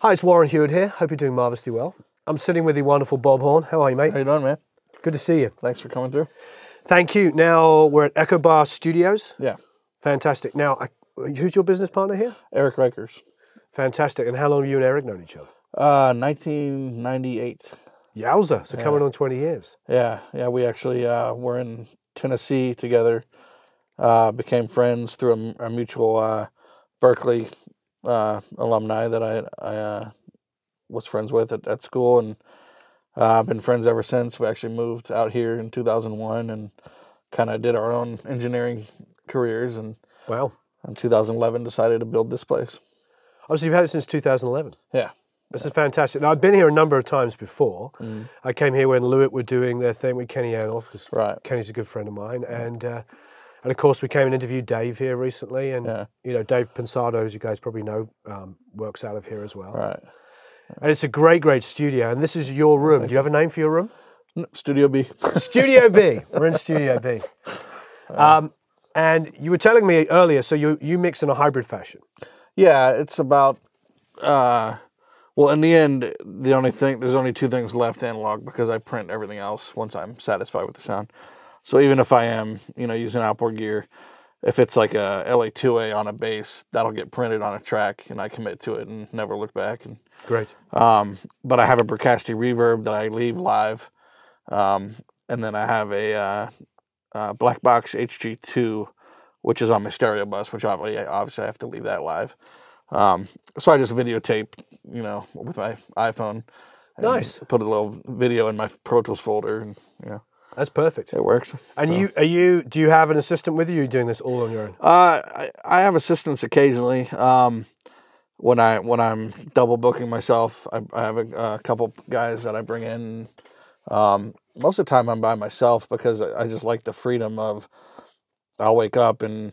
Hi, it's Warren Huart here. Hope you're doing marvellously well. I'm sitting with the wonderful Bob Horn. How are you, mate? How you doing, man? Good to see you. Thanks for coming through. Thank you. Now, we're at Echo Bar Studios. Yeah. Fantastic. Now, who's your business partner here? Eric Reicher. Fantastic. And how long have you and Eric known each other? 1998. Yowza. So yeah. Coming on 20 years. Yeah. Yeah, we actually were in Tennessee together, became friends through a mutual Berkeley alumni that I was friends with at school, and I've been friends ever since. We actually moved out here in 2001 and kind of did our own engineering careers, and wow, in 2011 decided to build this place. Oh, so you've had it since 2011? Yeah. This is fantastic. Now, I've been here a number of times before. Mm. I came here when Lewitt were doing their thing with Kenny Aronoff, because right. Kenny's a good friend of mine, and of course, we came and interviewed Dave here recently, and yeah. You know, Dave Pensado, as you guys probably know, works out of here as well. Right. And it's a great, great studio. And this is your room. Do you have a name for your room? No, Studio B. Studio B. We're in Studio B. And you were telling me earlier, so you mix in a hybrid fashion. Yeah, it's about well, in the end, there's only two things left analog, because I print everything else once I'm satisfied with the sound. So even if I am, you know, using outboard gear, if it's like a LA-2A on a bass, that'll get printed on a track, and I commit to it and never look back. And, great. But I have a Bricasti reverb that I leave live, and then I have a Blackbox HG2, which is on my stereo bus, which obviously I have to leave that live. So I just videotape, you know, with my iPhone. And nice. Put a little video in my Pro Tools folder, and you know. That's perfect. It works. And so. Do you have an assistant with you? Or are you doing this all on your own? I have assistants occasionally. When I'm double booking myself, I have a couple guys that I bring in. Most of the time I'm by myself, because I just like the freedom of, I'll wake up and,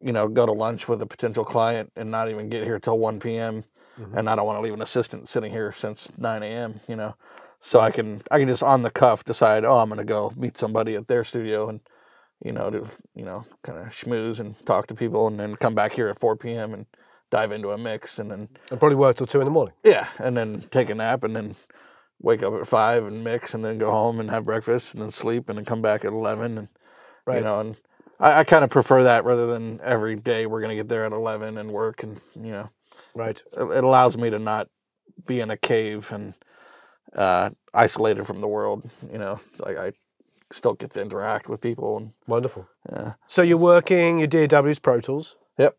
you know, go to lunch with a potential client and not even get here till 1 p.m. Mm-hmm. And I don't want to leave an assistant sitting here since 9 a.m., you know. So I can just on the cuff decide, oh, I'm going to go meet somebody at their studio and, you know, kind of schmooze and talk to people, and then come back here at 4 p.m. and dive into a mix, and then... And probably work till 2 in the morning. Yeah, and then take a nap, and then wake up at 5 and mix, and then go home and have breakfast, and then sleep, and then come back at 11. And, right. You know, and I kind of prefer that rather than every day we're going to get there at 11 and work, and, you know... Right. It allows me to not be in a cave and... isolated from the world, you know. Like I still get to interact with people. And, wonderful. Yeah. So you're working your DAW's Pro Tools. Yep.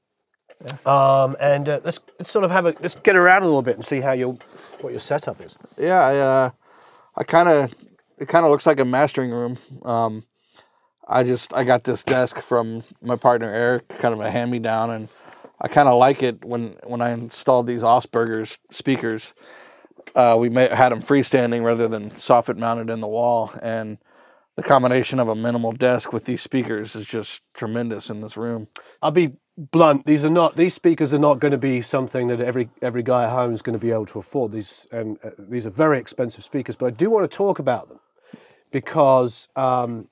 Yeah. Let's sort of let's get around a little bit and see how what your setup is. Yeah. It kind of looks like a mastering room. I got this desk from my partner Eric, kind of a hand me down, and I kind of like it when I installed these Osberger speakers. We had them freestanding rather than soffit mounted in the wall, and the combination of a minimal desk with these speakers is just tremendous in this room. I'll be blunt, these speakers are not going to be something that every guy at home is going to be able to afford. These are very expensive speakers, but I do want to talk about them, because they're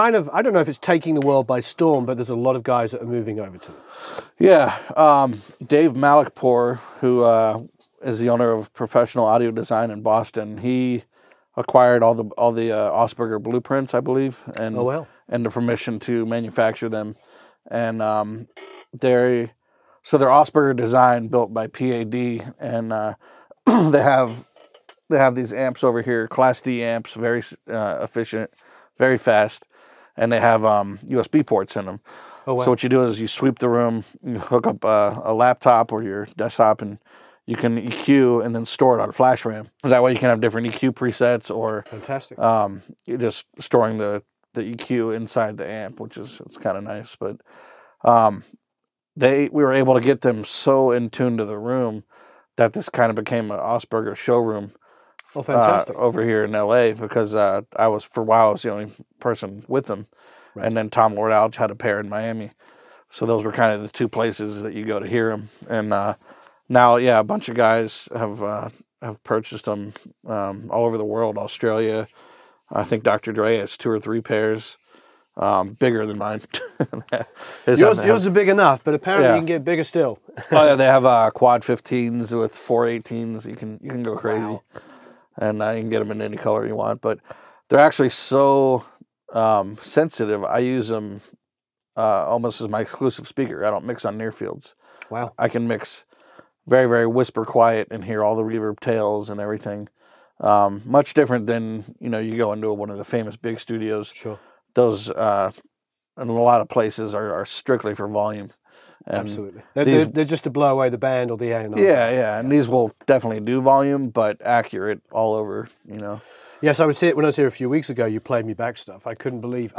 kind of, I don't know if it's taking the world by storm, but there's a lot of guys that are moving over to them. Yeah, Dave Malikpour, who is the owner of Professional Audio Design in Boston. He acquired all the Osberger blueprints, I believe, and oh, wow. And the permission to manufacture them. And they're Osberger Design, built by PAD, and they have these amps over here, Class D amps, very efficient, very fast, and they have USB ports in them. Oh, wow. So what you do is you sweep the room, you hook up a laptop or your desktop, and you can EQ and then store it on flash RAM. That way you can have different EQ presets, or fantastic. You're just storing the EQ inside the amp, which is kind of nice. But we were able to get them so in tune to the room that this kind of became an Osberger showroom. Oh, fantastic. Over here in LA, because I was the only person with them. Right. And then Tom Lord Alge had a pair in Miami. So those were kind of the two places that you go to hear them. And now, yeah, a bunch of guys have purchased them all over the world. Australia, I think Dr. Dre has 2 or 3 pairs. Bigger than mine. Yours are big enough, but apparently you can get bigger still. Oh yeah, they have quad 15s with 4 18s. You can go crazy, and you can get them in any color you want. But they're actually so sensitive. I use them almost as my exclusive speaker. I don't mix on near fields. Wow. I can mix very, very whisper quiet and hear all the reverb tails and everything. Much different than you go into one of the famous big studios. Sure. Those in a lot of places are strictly for volume. And absolutely, they're just to blow away the band or the A&R. Yeah, yeah, and these will definitely do volume, but accurate all over. Yes, I was here when I was here a few weeks ago. You played me back stuff. I couldn't believe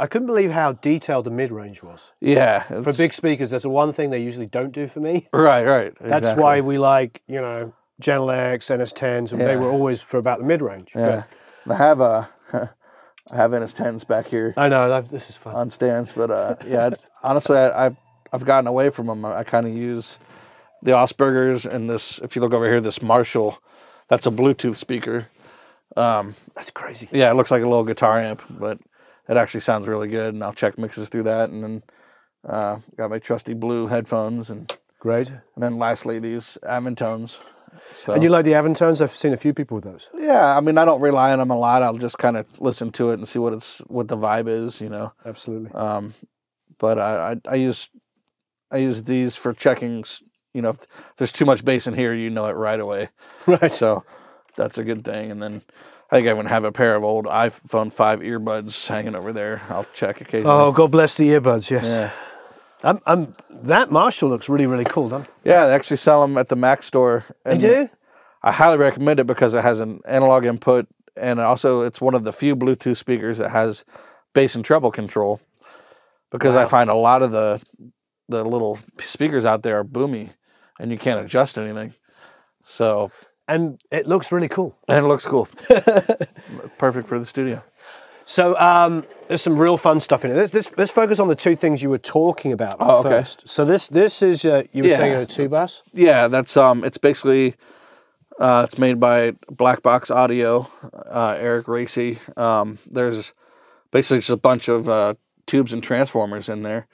how detailed the mid range was. Yeah, for big speakers, that's the one thing they usually don't do for me. Right, right. That's exactly why we like Channel X, NS10s, and they were always for about the mid range. Yeah, but I have a. I have NS10s back here. I know, this is fun. On stands, but yeah, honestly, I've gotten away from them. I kind of use the Osbergers and this, if you look over here, this Marshall, that's a Bluetooth speaker. That's crazy. Yeah, it looks like a little guitar amp, but it actually sounds really good, and I'll check mixes through that, and then got my trusty blue headphones. And great. And then lastly, these Aventones. So, and you like the Aventones? I've seen a few people with those. Yeah, I mean, I don't rely on them a lot. I'll just kind of listen to it and see what the vibe is, Absolutely. But I use these for checking. If there's too much bass in here, it right away. Right. So that's a good thing. And then I think I would have a pair of old iPhone 5 earbuds hanging over there. I'll check occasionally. Oh, God bless the earbuds. Yes. Yeah. That Marshall looks really, really cool, don't it? Yeah, they actually sell them at the Mac store. They do? I highly recommend it because it has an analog input, and also it's one of the few Bluetooth speakers that has bass and treble control, because I find a lot of the little speakers out there are boomy, and you can't adjust anything. So, and it looks really cool. And it looks cool. Perfect for the studio. So there's some real fun stuff in it. Let's focus on the two things you were talking about first. So this is you were saying a two bus. Yeah, that's it's basically it's made by Blackbox Audio, Eric Reicher. There's basically just a bunch of tubes and transformers in there,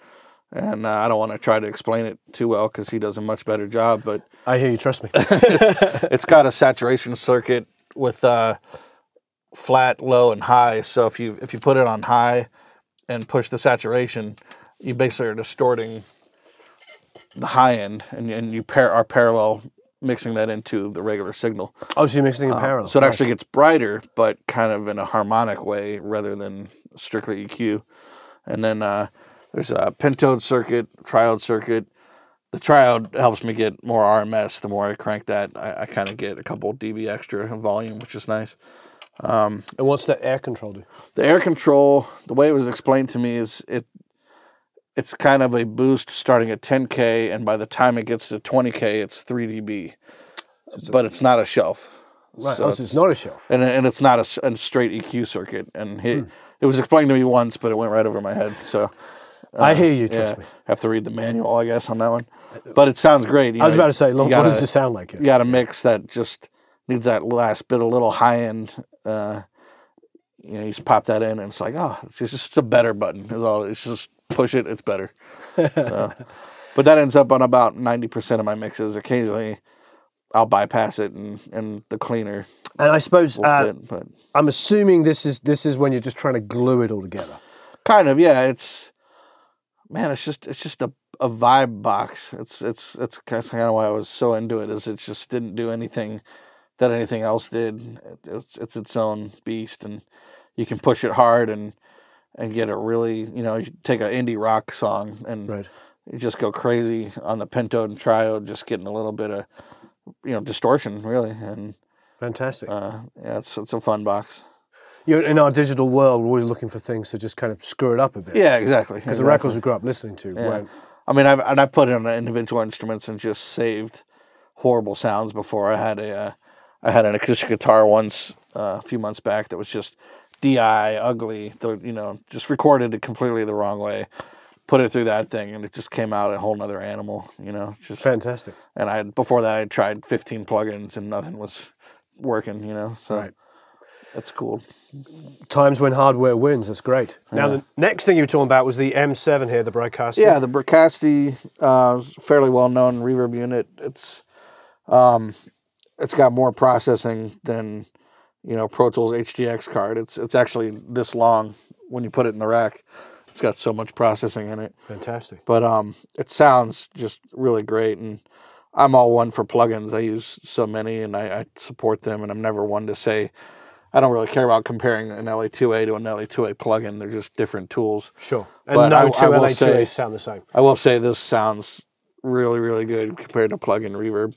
and I don't want to try to explain it too well because he does a much better job. But I hear you. Trust me. It's got a saturation circuit with. Flat, low, and high. So if you put it on high and push the saturation, you basically are distorting the high end, and you are parallel mixing that into the regular signal. Oh, so you're mixing in parallel. So it actually gets brighter, but kind of in a harmonic way rather than strictly EQ. And then there's a pentode circuit, triode circuit. The triode helps me get more RMS. The more I crank that, I kind of get a couple dB extra in volume, which is nice. And what's the air control do? The air control, the way it was explained to me, is it's kind of a boost starting at 10K, and by the time it gets to 20K, it's 3 dB. So it's it's not a shelf. Right, so it's not a shelf. And it's not a straight EQ circuit. And it was explained to me once, but it went right over my head. So I hear you, trust me. I have to read the manual, I guess, on that one. But it sounds great. I was about to say, look, what does it sound like? You got to mix that just... Needs that last bit, a little high end. You just pop that in, and it's like, oh, it's just a better button. It's all. It's just push it. It's better. So, but that ends up on about 90% of my mixes. Occasionally, I'll bypass it and the cleaner. And I suppose fit, but I'm assuming this is when you're just trying to glue it all together. Kind of, yeah. It's just a vibe box. It's kind of why I was so into it. Is it just didn't do anything that anything else did. It's its own beast, and you can push it hard and get a really, you take an indie rock song and you just go crazy on the pentode and triode, just getting a little bit of, distortion really. And fantastic. Yeah, it's a fun box. In our digital world, we're always looking for things to just kind of screw it up a bit. Yeah, exactly. Because the records we grew up listening to. Yeah. Weren't... I mean, I've put it on individual instruments and just saved horrible sounds before. I had an acoustic guitar once a few months back that was just DI, ugly, just recorded it completely the wrong way. Put it through that thing, and it just came out a whole nother animal, Just fantastic. And before that, I had tried 15 plugins, and nothing was working, so That's cool. Times when hardware wins, that's great. Yeah. Now, the next thing you were talking about was the M7 here, the Bricasti. Yeah, the Bricasti, fairly well-known reverb unit. It's got more processing than, you know, Pro Tools HDX card. It's actually this long when you put it in the rack. It's got so much processing in it. Fantastic. But it sounds just really great, and I'm all one for plugins. I use so many, and I support them, and I'm never one to say, I don't really care about comparing an LA-2A to an LA-2A plugin. They're just different tools. Sure. And but no two LA-2As sound the same. I will say this sounds really, really good compared to plug-in reverb.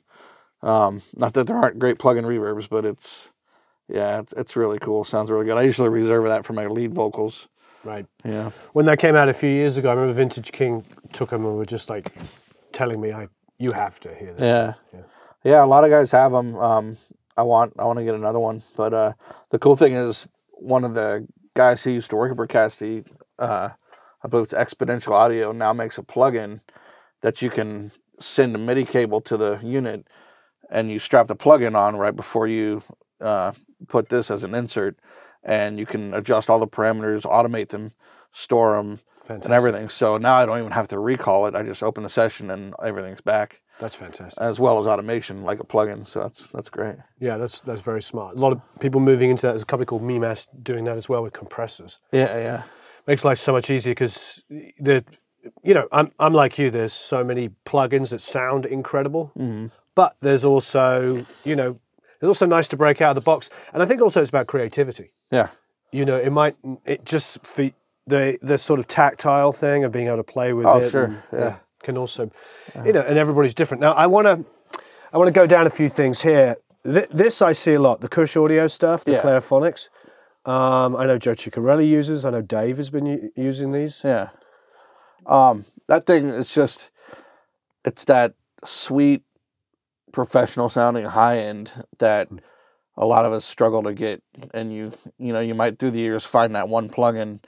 Not that there aren't great plug-in reverbs, but it's really cool. Sounds really good. I usually reserve that for my lead vocals. Right. Yeah. When that came out a few years ago, I remember Vintage King took them and were just like telling me, you have to hear this. Yeah. Yeah. Yeah, a lot of guys have them. I want to get another one, but the cool thing is one of the guys who used to work at Bricasti, I believe it's Exponential Audio, now makes a plugin that you can send a MIDI cable to the unit, and you strap the plugin on right before you put this as an insert, and you can adjust all the parameters, automate them, store them, fantastic. And everything. So now I don't even have to recall it. I just open the session and everything's back. That's fantastic. As well as automation, like a plugin. So that's great. Yeah, that's very smart. A lot of people moving into that. There's a company called Memas doing that as well with compressors. Yeah, yeah. Makes life so much easier because I'm like you. There's so many plugins that sound incredible, but there's also nice to break out of the box. And I think also it's about creativity. Yeah. You know, the sort of tactile thing of being able to play with it. Oh, sure. And, yeah. Can also, and everybody's different. Now, I want to go down a few things here. This I see a lot, the Kush Audio stuff, the Clairphonics. I know Joe Chiccarelli uses. I know Dave has been using these. Yeah. That thing is just, it's that sweet, professional sounding high end that a lot of us struggle to get. And you might through the years find that one plugin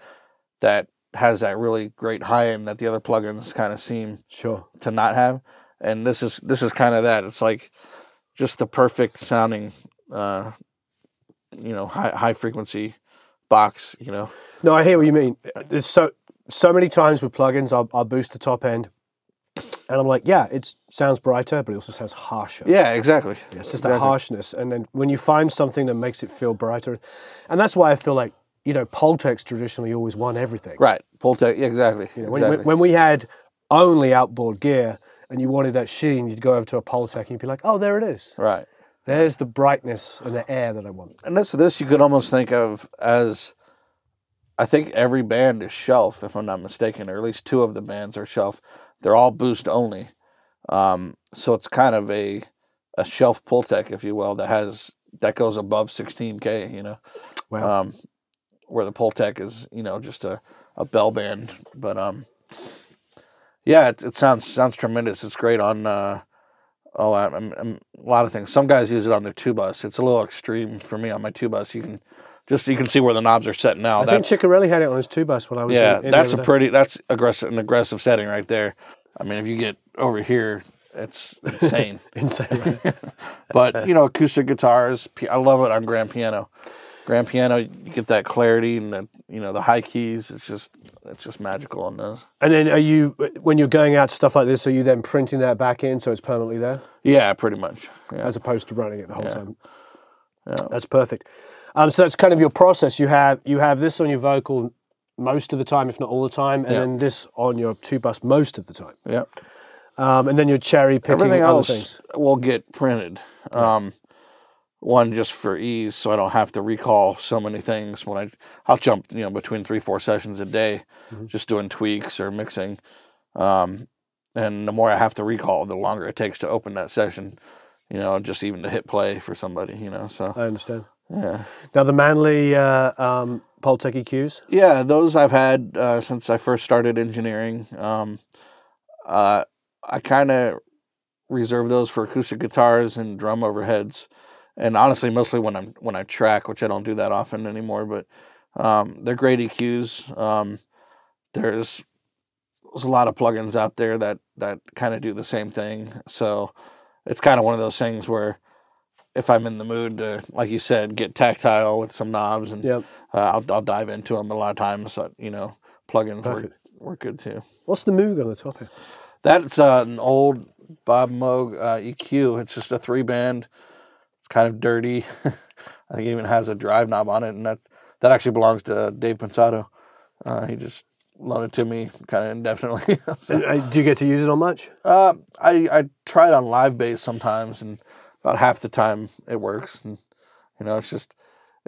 that has that really great high end that the other plugins kind of seem to not have, and this is kind of that. It's like just the perfect sounding, high frequency box. No, I hear what you mean. There's so many times with plugins, I'll boost the top end, and I'm like, yeah, it sounds brighter, but it also sounds harsher. Yeah, exactly. Yeah, it's just that harshness, and then when you find something that makes it feel brighter, and that's why I feel like. Pultec's traditionally always won everything. Right, Pultec, exactly. When we had only outboard gear and you wanted that sheen, you'd go over to a Pultec and you'd be like, oh, there it is. Right. There's the brightness and the air that I want. And this you could almost think of as, I think every band is shelf, if I'm not mistaken, or at least two of the bands are shelf. They're all boost only. So it's kind of a shelf Pultec, if you will, that goes above 16K, Wow. Where the Pultec is, just a bell band. But, yeah, it sounds tremendous. It's great on a lot of things. Some guys use it on their two bus. It's a little extreme for me on my two bus. You can see where the knobs are set now. I think Chiccarelli had it on his two bus when I was in that's aggressive, an aggressive setting right there. I mean, if you get over here, it's insane. Insane, right? But, acoustic guitars, I love it on grand piano. Grand piano, you get that clarity and the high keys. It's just magical on those. And then, when you're going out to stuff like this, are you then printing that back in so it's permanently there? Yeah, pretty much. Yeah. As opposed to running it the whole time. Yeah. That's perfect. So that's kind of your process. You have this on your vocal most of the time, if not all the time, and then this on your two bus most of the time. Yeah. And then you're cherry picking everything else other things. Will get printed. Yeah. One just for ease, so I don't have to recall so many things. When I'll jump, between 3-4 sessions a day, just doing tweaks or mixing. And the more I have to recall, the longer it takes to open that session. Just even to hit play for somebody. So I understand. Yeah. Now the Manly Pultec EQs. Yeah, those I've had since I first started engineering. I kind of reserve those for acoustic guitars and drum overheads. And honestly, mostly when I track, which I don't do that often anymore, but they're great EQs. There's a lot of plugins out there that kind of do the same thing. So it's kind of one of those things where if I'm in the mood to, like you said, get tactile with some knobs, and yep. I'll dive into them a lot of times. You know, plugins work good too. What's the Moog on the top here? That's an old Bob Moog EQ. It's just a 3-band. It's kind of dirty. I think it even has a drive knob on it, and that actually belongs to Dave Pensado. He just loaned it to me kind of indefinitely. So, do you get to use it on much? I try it on live bass sometimes, and about half the time it works. And you know, it's just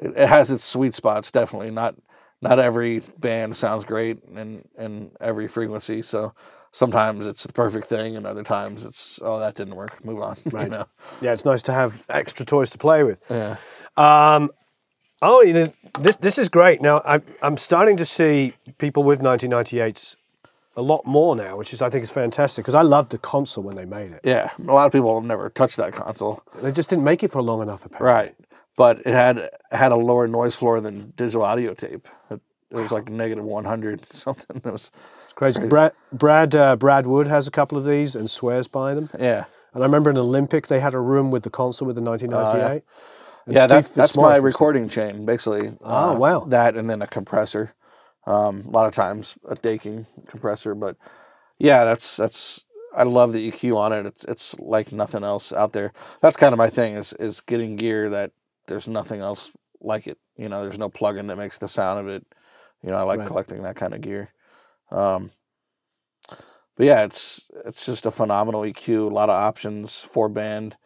it has its sweet spots. Definitely not every band sounds great and every frequency. So sometimes it's the perfect thing, and other times it's, oh, that didn't work, move on. Right. You know? Yeah, it's nice to have extra toys to play with. Yeah. This is great. Now I'm starting to see people with 1998s a lot more now, which is, I think, is fantastic, because I loved the console when they made it. Yeah, a lot of people have never touched that console. They just didn't make it for long enough, apparently. Right, but it had a lower noise floor than digital audio tape. It was like -100 something. It was. It's crazy. Brad Wood has a couple of these and swears by them. Yeah, and I remember in Olympic they had a room with the console with the 1998. Yeah, that's my recording chain, basically. Oh, wow. That and then a compressor. A lot of times a Daking compressor, but yeah, that's I love the EQ on it. It's like nothing else out there. That's kind of my thing is getting gear that there's nothing else like it. You know, there's no plug-in that makes the sound of it. You know, I like collecting that kind of gear. But yeah, it's just a phenomenal EQ, a lot of options, 4-band.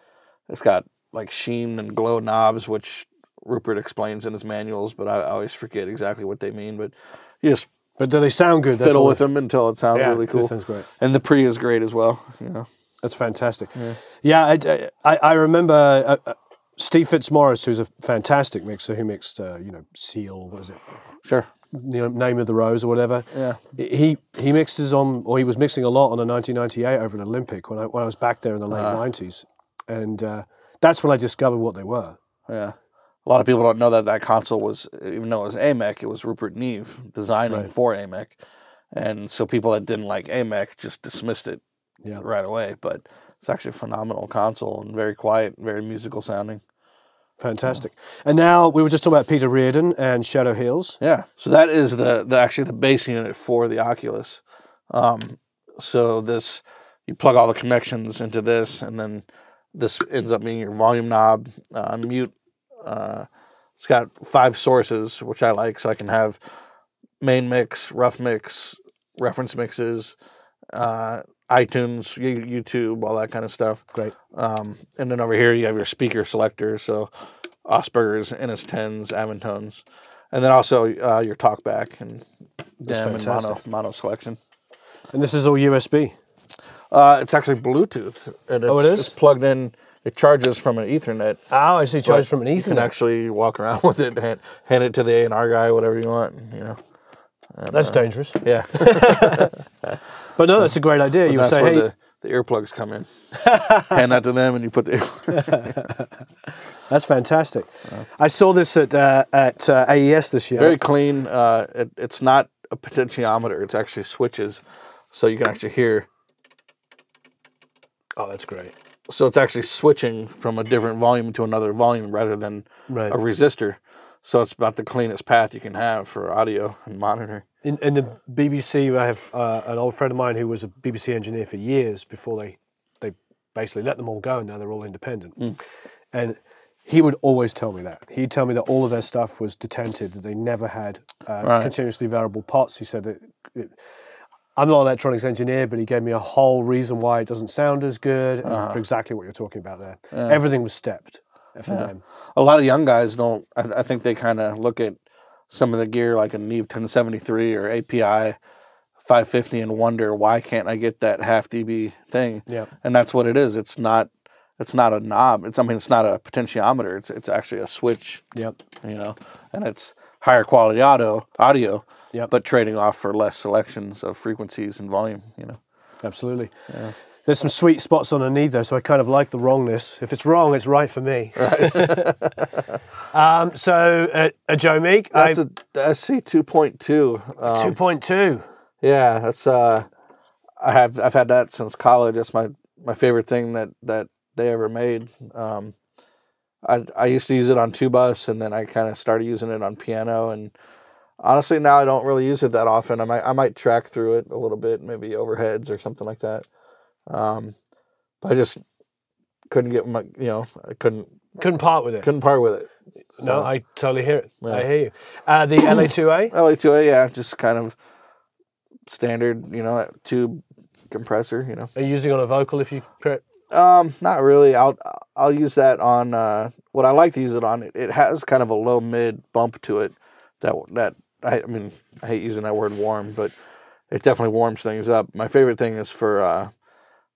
It's got like sheen and glow knobs, which Rupert explains in his manuals, but I always forget exactly what they mean. But you just do they sound good? Fiddle with them until it sounds really cool. It sounds great, and the pre is great as well. You know, that's fantastic. Yeah, I remember Steve Fitzmaurice, who's a fantastic mixer, who mixed you know, Seal, what was it? Sure. Name of the Rose or whatever. Yeah. He mixes on, or he was mixing a lot on a 1998 over at Olympic when I was back there in the late 90s, and. That's when I discovered what they were. Yeah. A lot of people don't know that console was, even though it was AMEC, it was Rupert Neve designing for AMEC. And so people that didn't like AMEC just dismissed it right away. But it's actually a phenomenal console and very quiet, very musical sounding. Fantastic. Yeah. And now we were just talking about Peter Reardon and Shadow Hills. Yeah. So that is actually the base unit for the Oculus. So this, you plug all the connections into this, and then this ends up being your volume knob, mute. It's got 5 sources, which I like, so I can have main mix, rough mix, reference mixes, iTunes, YouTube, all that kind of stuff. Great. And then over here you have your speaker selector, so Osberger's, NS10s, Aventones, and then also your talkback and DAM and mono selection. And this is all USB. It's actually Bluetooth. And it's, it is? It's plugged in. It charges from an Ethernet. Oh, I see. Charges from an Ethernet. You can actually walk around with it, hand it to the A&R guy, whatever you want. You know. And, that's dangerous. Yeah. But no, that's a great idea. But you would say, hey, the earplugs come in. Hand that to them, and you put the earplugs. That's fantastic. I saw this at AES this year. Very clean. It's not a potentiometer. It's actually switches, so you can actually hear. Oh, that's great. So it's actually switching from a different volume to another volume rather than a resistor. So it's about the cleanest path you can have for audio and monitoring. In the BBC, I have an old friend of mine who was a BBC engineer for years before they basically let them all go, and now they're all independent. Mm. And he would always tell me that. He'd tell me that all of their stuff was detented, that they never had continuously variable pots. He said that... I'm not an electronics engineer, but he gave me a whole reason why it doesn't sound as good for exactly what you're talking about there. Yeah. Everything was stepped for them. A lot of young guys don't, I think they kind of look at some of the gear like a Neve 1073 or API 550 and wonder, why can't I get that half dB thing? Yeah. And that's what it is. It's not a knob. It's not a potentiometer. It's actually a switch. Yep. You know, and it's higher quality audio. Yep. But trading off for less selections of frequencies and volume, you know. Absolutely. Yeah. There's some sweet spots on a need though, so I kind of like the wrongness. If it's wrong, it's right for me. Right. So Joe Meek. That's a SC 2.2. 2.2. Yeah, that's I've had that since college. That's my favorite thing that they ever made. I used to use it on tubus, and then I kind of started using it on piano. And honestly, now I don't really use it that often. I might track through it a little bit, maybe overheads or something like that. But I just couldn't get my, you know, I couldn't part with it. Couldn't part with it. So, no, I totally hear it. Yeah. I hear you. The LA-2A? LA-2A, yeah, just kind of standard, you know, tube compressor, you know. Are you using it on a vocal if you? Not really. I'll use that on what I like to use it on. It has kind of a low mid bump to it. I mean, I hate using that word warm, but it definitely warms things up. My favorite thing is for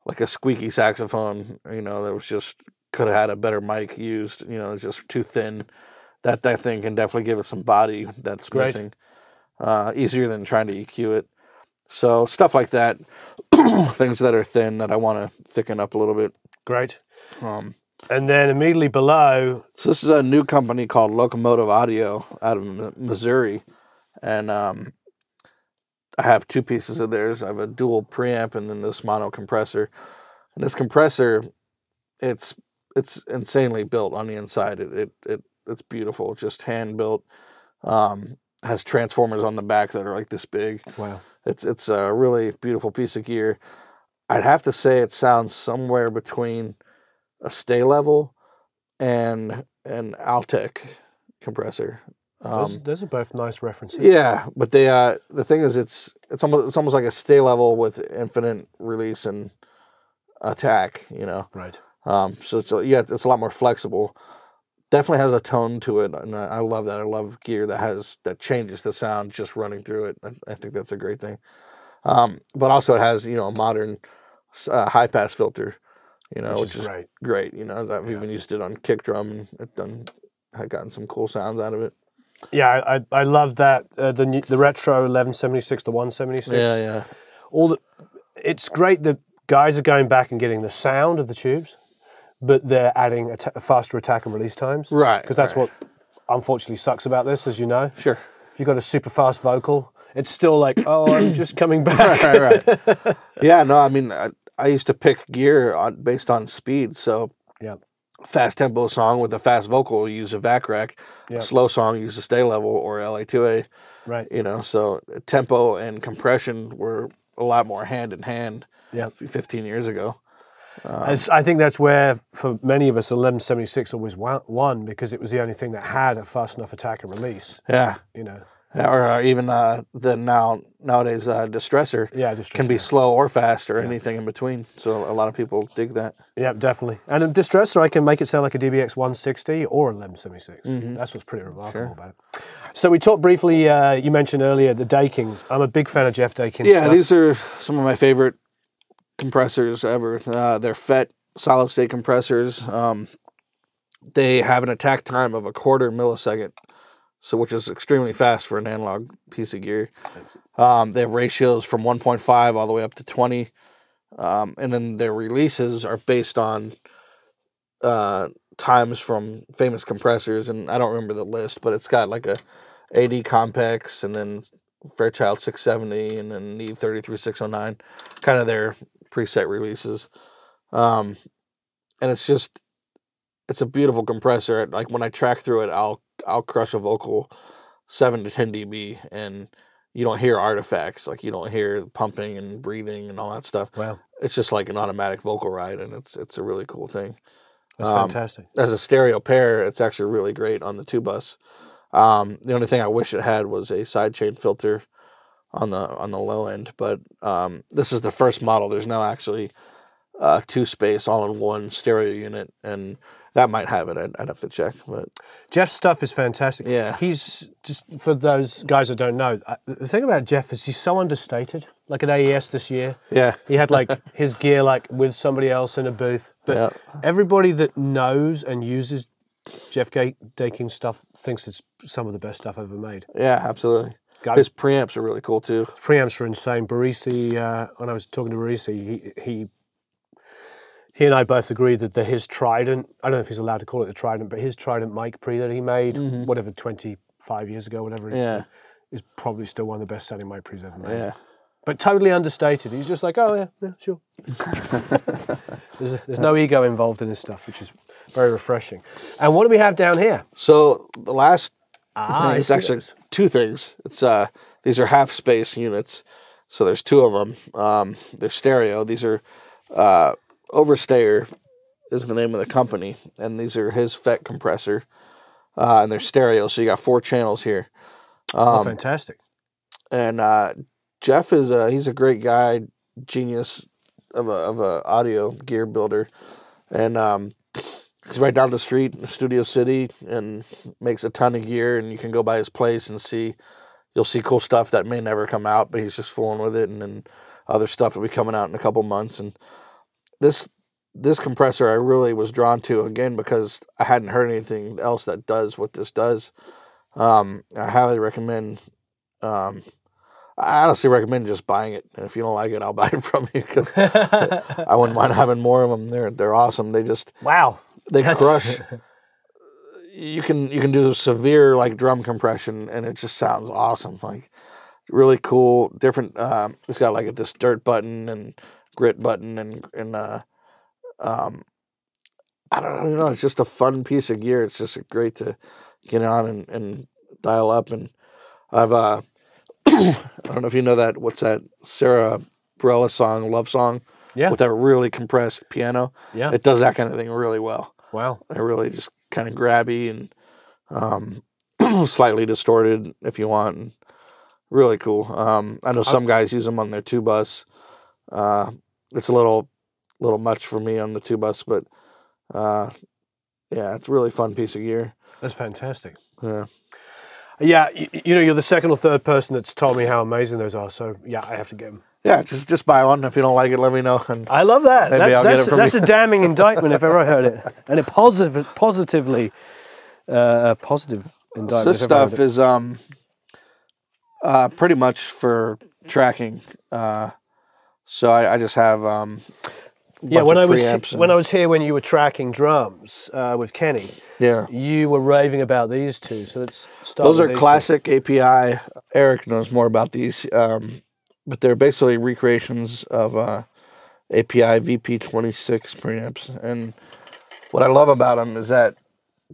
like a squeaky saxophone, you know, that was just could have had a better mic used, you know, it's just too thin. That thing can definitely give it some body that's great. Missing. Easier than trying to EQ it. So stuff like that, things that are thin that I want to thicken up a little bit. Great. And then immediately below. So this is a new company called Locomotive Audio out of Missouri. And I have two pieces of theirs. I have a dual preamp and then this mono compressor. And this compressor, it's insanely built on the inside. It's beautiful, just hand built. Has transformers on the back that are like this big. Wow. It's a really beautiful piece of gear. I'd have to say it sounds somewhere between a Stay Level and an Altec compressor. Those are both nice references. Yeah, but they the thing is it's almost like a Stay Level with infinite release and attack, you know. Right. So it's a lot more flexible. Definitely has a tone to it, and I love that. I love gear that changes the sound just running through it. I think that's a great thing. But also it has, you know, a modern high-pass filter, you know, which is great. You know, I've even used it on kick drum, and I've gotten some cool sounds out of it. Yeah, I love that the retro 1176 to 176. Yeah, yeah. It's great that guys are going back and getting the sound of the tubes, but they're adding faster attack and release times. Right. Because that's what unfortunately sucks about this, as you know. Sure. If you've got a super fast vocal, it's still like, oh, I'm just coming back. Right. Yeah, no, I mean, I used to pick gear based on speed. So fast tempo song with a fast vocal, you use a vac rack. Yep. Slow song, you use a Stay Level or LA-2A. Right. You know, so tempo and compression were a lot more hand in hand 15 years ago. I think that's where, for many of us, 1176 always won because it was the only thing that had a fast enough attack and release. Yeah, you know, or even the nowadays distressor. Yeah, distressor can be slow or fast or anything in between. So a lot of people dig that. Yeah, definitely. And a distressor, I can make it sound like a DBX 160 or 1176. Mm-hmm. That's what's pretty remarkable about it. So we talked briefly. You mentioned earlier the Dakings. I'm a big fan of Jeff Daking. Yeah, these are some of my favorite compressors ever. They're FET solid state compressors. They have an attack time of 1/4 millisecond, so which is extremely fast for an analog piece of gear. They have ratios from 1.5 all the way up to 20, and then their releases are based on times from famous compressors, and I don't remember the list, but it's got like a AD Compex and then Fairchild 670 and then Neve 33609, kind of their preset releases. And it's a beautiful compressor. Like when I track through it, I'll crush a vocal 7 to 10 dB, and you don't hear artifacts. Like you don't hear pumping and breathing and all that stuff. Wow. It's just like an automatic vocal ride, and it's a really cool thing. That's fantastic. As a stereo pair, it's actually really great on the tubus. The only thing I wish it had was a sidechain filter on the low end, but this is the first model. There's now actually two-space all-in-one stereo unit, and that might have it. I'd have to check. But Jeff's stuff is fantastic. Yeah, he's just, for those guys that don't know, the thing about Jeff is he's so understated. Like at AES this year, he had like his gear like with somebody else in a booth, but everybody that knows and uses Jeff Daking's stuff thinks it's some of the best stuff I've ever made. Yeah, absolutely. His preamps are really cool too. Preamps are insane. Barisi, when I was talking to Barisi, he and I both agreed that his Trident, I don't know if he's allowed to call it the Trident, but his Trident mic pre that he made, whatever, 25 years ago, whatever it is probably still one of the best selling mic pre's ever made. Yeah. But totally understated. He's just like, oh yeah, sure. There's no ego involved in his stuff, which is Very refreshing. And what do we have down here? So the last thing is actually two things. It's these are half space units. So there's two of them. They're stereo. These are Overstayer is the name of the company, and these are his FET compressor, and they're stereo. So you got four channels here. Oh, fantastic. And Jeff is he's a great guy, genius of a audio gear builder, and he's right down the street in Studio City and makes a ton of gear. And you can go by his place and see, you'll see cool stuff that may never come out, but he's just fooling with it. And then other stuff will be coming out in a couple months. And this compressor I really was drawn to again because I hadn't heard anything else that does what this does. I highly recommend. I honestly recommend just buying it, and if you don't like it, I'll buy it from you because I wouldn't mind having more of them. They're awesome. They just crush. You can do severe like drum compression, and it just sounds awesome. Like really cool, different. It's got like this dirt button and grit button and I don't know. It's just a fun piece of gear. It's just great to get on and dial up. And I've I don't know if you know that. What's that Sarah Bareilles song, Love Song? Yeah. With that really compressed piano. Yeah. It does that kind of thing really well. Wow. It really just kind of grabby and slightly distorted if you want. And really cool. I know some guys use them on their two bus. It's a little much for me on the two bus, but yeah, it's a really fun piece of gear. That's fantastic. Yeah. Yeah, you know, you're the second or third person that's told me how amazing those are. So yeah, I have to get them. Yeah, just buy one. If you don't like it, let me know. And I love that. That's a damning indictment if ever I heard it, and a positive indictment. So this stuff is pretty much for tracking. So I just have yeah. When I was here when you were tracking drums with Kenny. Yeah, you were raving about these two, so let's start. Those are classic API. Eric knows more about these, but they're basically recreations of API VP26 preamps. And what I love about them is that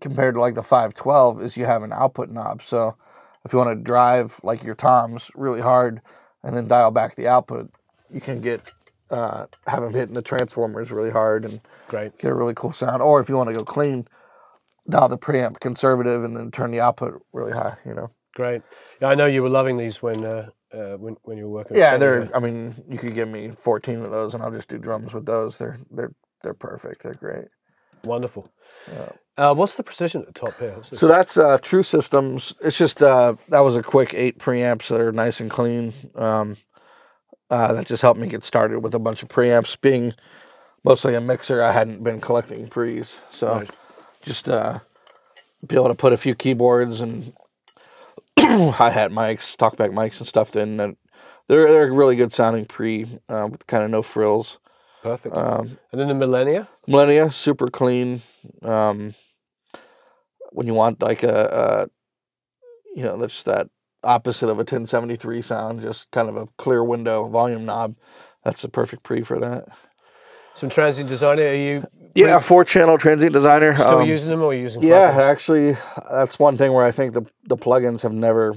compared to like the 512, is you have an output knob. So if you want to drive like your toms really hard and then dial back the output, you can get have them hitting the transformers really hard and get a really cool sound. Or if you want to go clean. Now the preamp conservative and then turn the output really high, you know. Great. Yeah, I know you were loving these when you were working. Yeah, they're. I mean, you could give me 14 of those, and I'll just do drums with those. They're perfect. They're great. Wonderful. Yeah. What's the precision at the top here? So that's True Systems. It's just that was a quick 8 preamps that are nice and clean. That just helped me get started with a bunch of preamps. Being mostly a mixer, I hadn't been collecting pre's, so. Right. Just be able to put a few keyboards and hi-hat mics, talkback mics and stuff in. And they're really good sounding pre with kind of no frills. Perfect. And then the Millennia? Millennia, super clean. When you want like you know, that's that opposite of a 1073 sound, just kind of a clear window volume knob. That's the perfect pre for that. Some Transient Designer, are you? Yeah, 4-channel Transient Designer. Still using them or using plugins? Yeah, actually, that's one thing where I think the plugins have never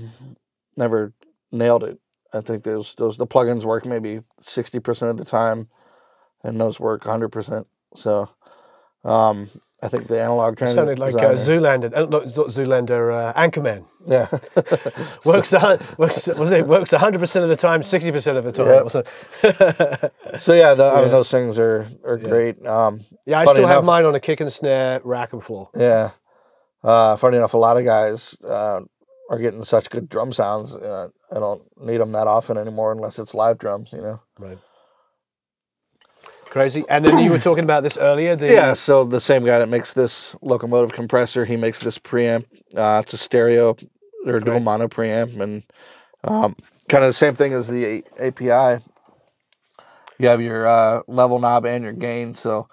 nailed it. I think the plugins work maybe 60% of the time, and those work 100%. So I think the analog Transient Designer. Sounded like Zoolander, not Zoolander, Anchorman. Yeah. Works 100% of the time, 60% of the time. Yep. So yeah, I mean, those things are great. Yeah, I still have mine on a kick and snare, rack and floor. Yeah. Funny enough, a lot of guys are getting such good drum sounds. I don't need them that often anymore unless it's live drums, you know. Right. Crazy. And then you were talking about this earlier. Yeah, so the same guy that makes this locomotive compressor, he makes this preamp. It's a stereo or dual mono preamp, and kind of the same thing as the API. You have your level knob and your gain, so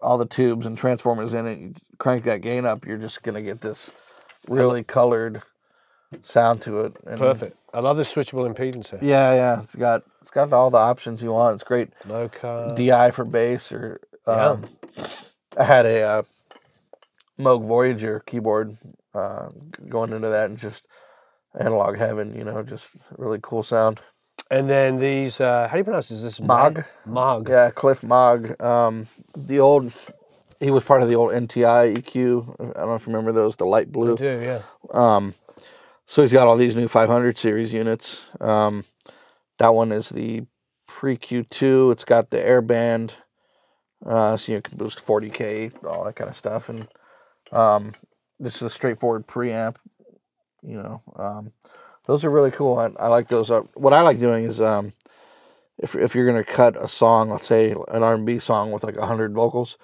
all the tubes and transformers in it, you crank that gain up, you're just going to get this really colored sound to it. And perfect. I love the switchable impedance here. Yeah, yeah. It's got all the options you want. It's great. Low cut. DI for bass or I had a Moog Voyager keyboard, going into that, and just analog heaven, you know, just really cool sound. And then these, how do you pronounce this? This Moog? Moog. Yeah, Cliff Moog. The old, he was part of the old NTI EQ. I don't know if you remember those, the light blue. I do, yeah. So he's got all these new 500 series units. That one is the pre-Q2. It's got the airband, so you can boost 40K, all that kind of stuff. And this is a straightforward preamp, you know. Those are really cool. I like those. What I like doing is, if you're going to cut a song, let's say an R&B song with like 100 vocals,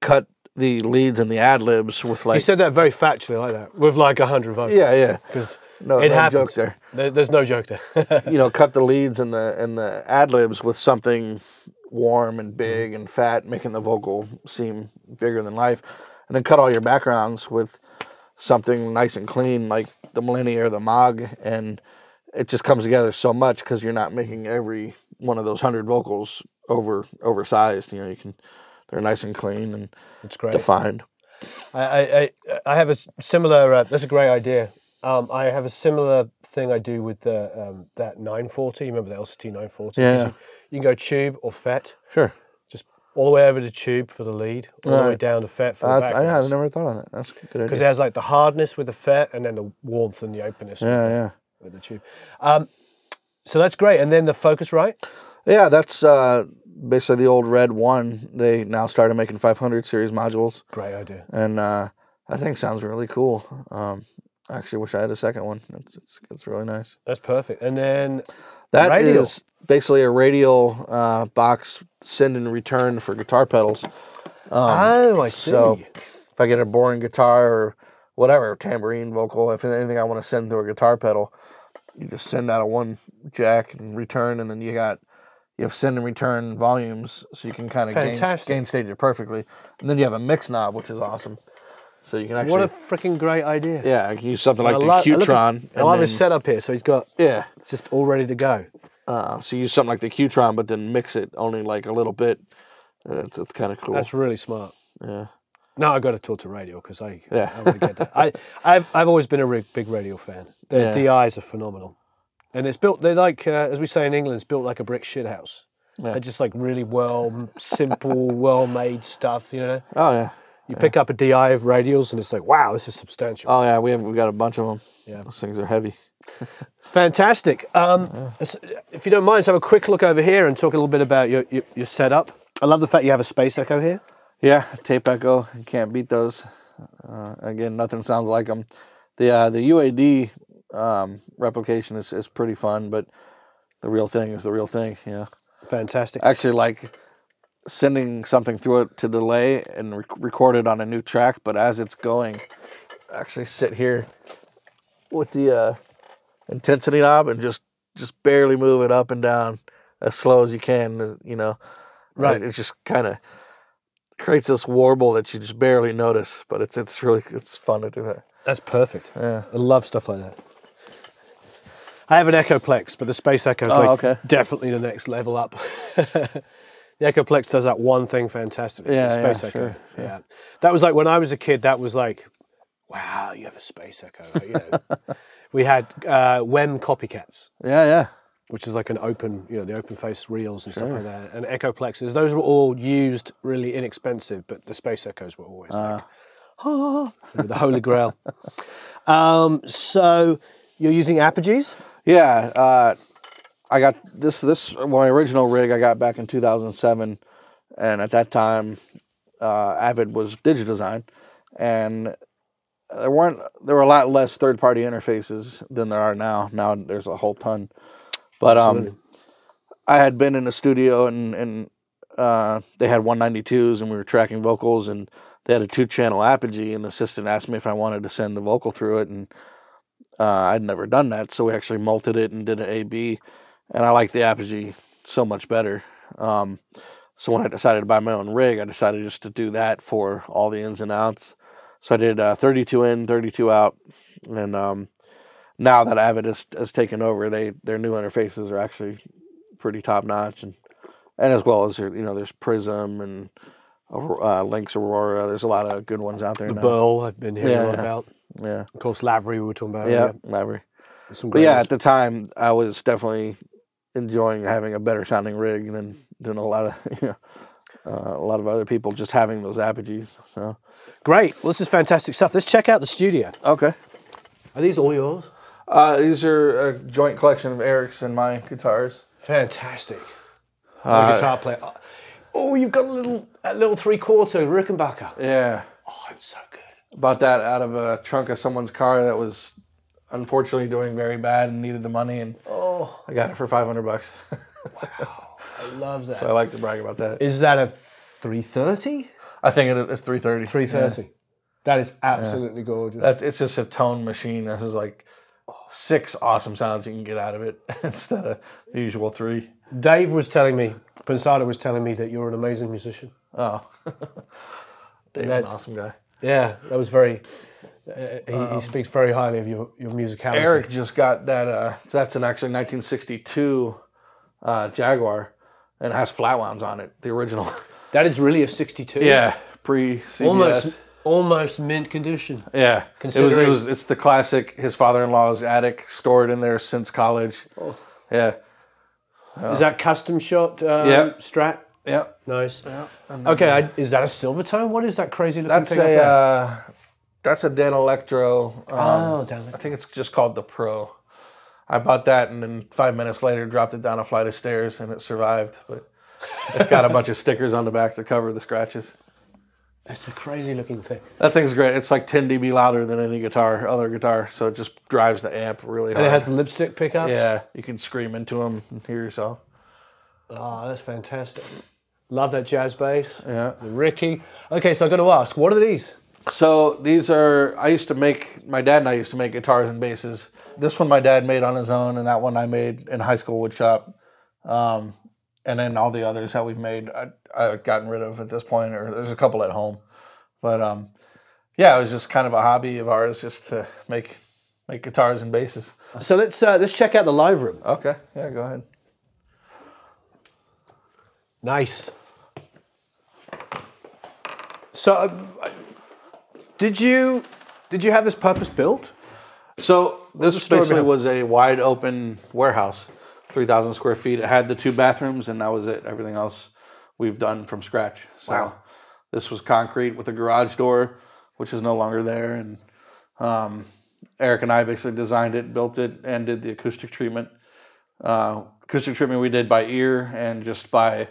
cut the leads and the ad-libs with like... You said that very factually like that, with like 100 vocals. Yeah, yeah. Because no, it happens. Joke there. There's no joke there. You know, cut the leads and the ad-libs with something warm and big and fat, making the vocal seem bigger than life. And then cut all your backgrounds with something nice and clean, like the Millennium or the Moog, and it just comes together so much because you're not making every one of those 100 vocals oversized. You know, you can, they're nice and clean and it's great. Defined. I have a similar. That's a great idea. I have a similar thing I do with the that 940. You remember the LCT 940? Yeah. You can go tube or FET. Sure. All the way over to tube for the lead, all the way down to FET for the background. I never thought of that. That's a good idea. Because it has like the hardness with the FET and then the warmth and the openness with the tube. So that's great. And then the Focusrite? Yeah, that's basically the old Red 1. They now started making 500 series modules. Great idea. And I think it sounds really cool. I actually wish I had a second one. It's really nice. That's perfect. And then... That radial. Is basically a radial box send and return for guitar pedals. Oh, I see. So if I get a boring guitar or whatever, tambourine, vocal, if anything I want to send through a guitar pedal, you just send out a one jack and return, and then you have send and return volumes, so you can kind of gain stage it perfectly. And then you have a mix knob, which is awesome. So you can actually... What a freaking great idea. Yeah, I can use something like the Qtron. I love his setup here, so he's got... Yeah. It's just all ready to go. So you use something like the Qtron, but then mix it only like a little bit. It's kind of cool. That's really smart. Yeah. Now I've got to talk to radio, because I want to get that. I've always been a big radio fan. Their DIs are phenomenal. And it's built, they're like, as we say in England, it's built like a brick shit house. Yeah. They're just like really well, simple, well-made stuff, you know? Oh, yeah. You pick up a DI of radials and it's like, wow, this is substantial. Oh yeah, we've got a bunch of them. Yeah, those things are heavy. Fantastic. If you don't mind, let's have a quick look over here and talk a little bit about your setup. I love the fact you have a Space Echo here. Yeah, Tape Echo. You can't beat those. Again, nothing sounds like them. The UAD replication is pretty fun, but the real thing is the real thing. Yeah. Fantastic. Actually, like, sending something through it to delay and record it on a new track, but as it's going, actually sit here with the intensity knob and just barely move it up and down as slow as you can, you know. Right. And it just kind of creates this warble that you just barely notice, but it's really fun to do that. That's perfect. Yeah. I love stuff like that. I have an Echoplex, but the Space Echo's definitely the next level up. The Echoplex does that one thing fantastically. Yeah, Space Echo. Sure, sure. Yeah, that was like when I was a kid. That was like, wow, you have a Space Echo. Right? You know, we had WEM copycats. Yeah, yeah. Which is like an open, you know, the open face reels and stuff like that. And Echoplexes. Those were all used, really inexpensive, but the Space Echoes were always like, oh, the Holy Grail. So you're using Apogees? Yeah. I got this my original rig I got back in 2007, and at that time Avid was DigiDesign, and there were a lot less third-party interfaces than there are now. Now there's a whole ton, but I had been in the studio and they had 192s and we were tracking vocals, and they had a 2-channel Apogee, and the assistant asked me if I wanted to send the vocal through it, and I'd never done that, so we actually multed it and did an A/B. And I like the Apogee so much better. So when I decided to buy my own rig, I decided just to do that for all the ins and outs. So I did 32 in, 32 out. And now that Avid has taken over, their new interfaces are actually pretty top notch, and as well as there's Prism and Lynx, Aurora. There's a lot of good ones out there. The now. Burl, I've been hearing a lot about. Yeah. Of course, Lavery, we were talking about. Yeah, Lavery. But yeah, at the time, I was definitely enjoying having a better sounding rig than a lot of, you know, a lot of other people just having those Apogees. So. Great. Well, this is fantastic stuff. Let's check out the studio. Okay. Are these all yours? These are a joint collection of Eric's and my guitars. Fantastic. I'm a guitar player. Oh, you've got a little three-quarter Rickenbacker. Yeah. Oh, it's so good. Bought that out of a trunk of someone's car that was unfortunately doing very bad and needed the money, and oh, I got it for $500. Wow, I love that. So I like to brag about that. Is that a 330? I think it's 330. 330. Yeah. That is absolutely gorgeous. It's just a tone machine. This is like 6 awesome sounds you can get out of it instead of the usual 3. Dave was telling me, Pensado was telling me that you're an amazing musician. Oh, Dave's an awesome guy. Yeah, that was very, he speaks very highly of your musicality. Eric just got that, that's an actually 1962 Jaguar, and it has flatwounds on it, the original. That is really a 62? Yeah, pre-CBS. Almost mint condition. Yeah, considering it's the classic, his father-in-law's attic, stored in there since college. Oh. Yeah. Is that custom shot Strat? Yeah. Nice. Yep. Okay, is that a Silvertone? What is that crazy looking thing up there? That's a Dan Electro. Dan Electro. I think it's just called the Pro. I bought that and then 5 minutes later dropped it down a flight of stairs and it survived. But it's got a bunch of stickers on the back to cover the scratches. That's a crazy looking thing. That thing's great. It's like 10 dB louder than any other guitar, so it just drives the amp really hard. And it has the lipstick pickups? Yeah, you can scream into them and hear yourself. Oh, that's fantastic. Love that jazz bass. Yeah. Ricky. Okay, so I've got to ask, what are these? So these are, my dad and I used to make guitars and basses. This one my dad made on his own, and that one I made in high school wood shop. And then all the others that we've made, I've gotten rid of at this point, or there's a couple at home. But yeah, it was just kind of a hobby of ours, just to make guitars and basses. So let's check out the live room. Okay, yeah, go ahead. Nice. So did you have this purpose built? So this basically was a wide open warehouse, 3,000 square feet. It had the 2 bathrooms, and that was it. Everything else we've done from scratch. So wow. This was concrete with a garage door, which is no longer there. And Eric and I basically designed it, built it, and did the acoustic treatment. Acoustic treatment we did by ear and just by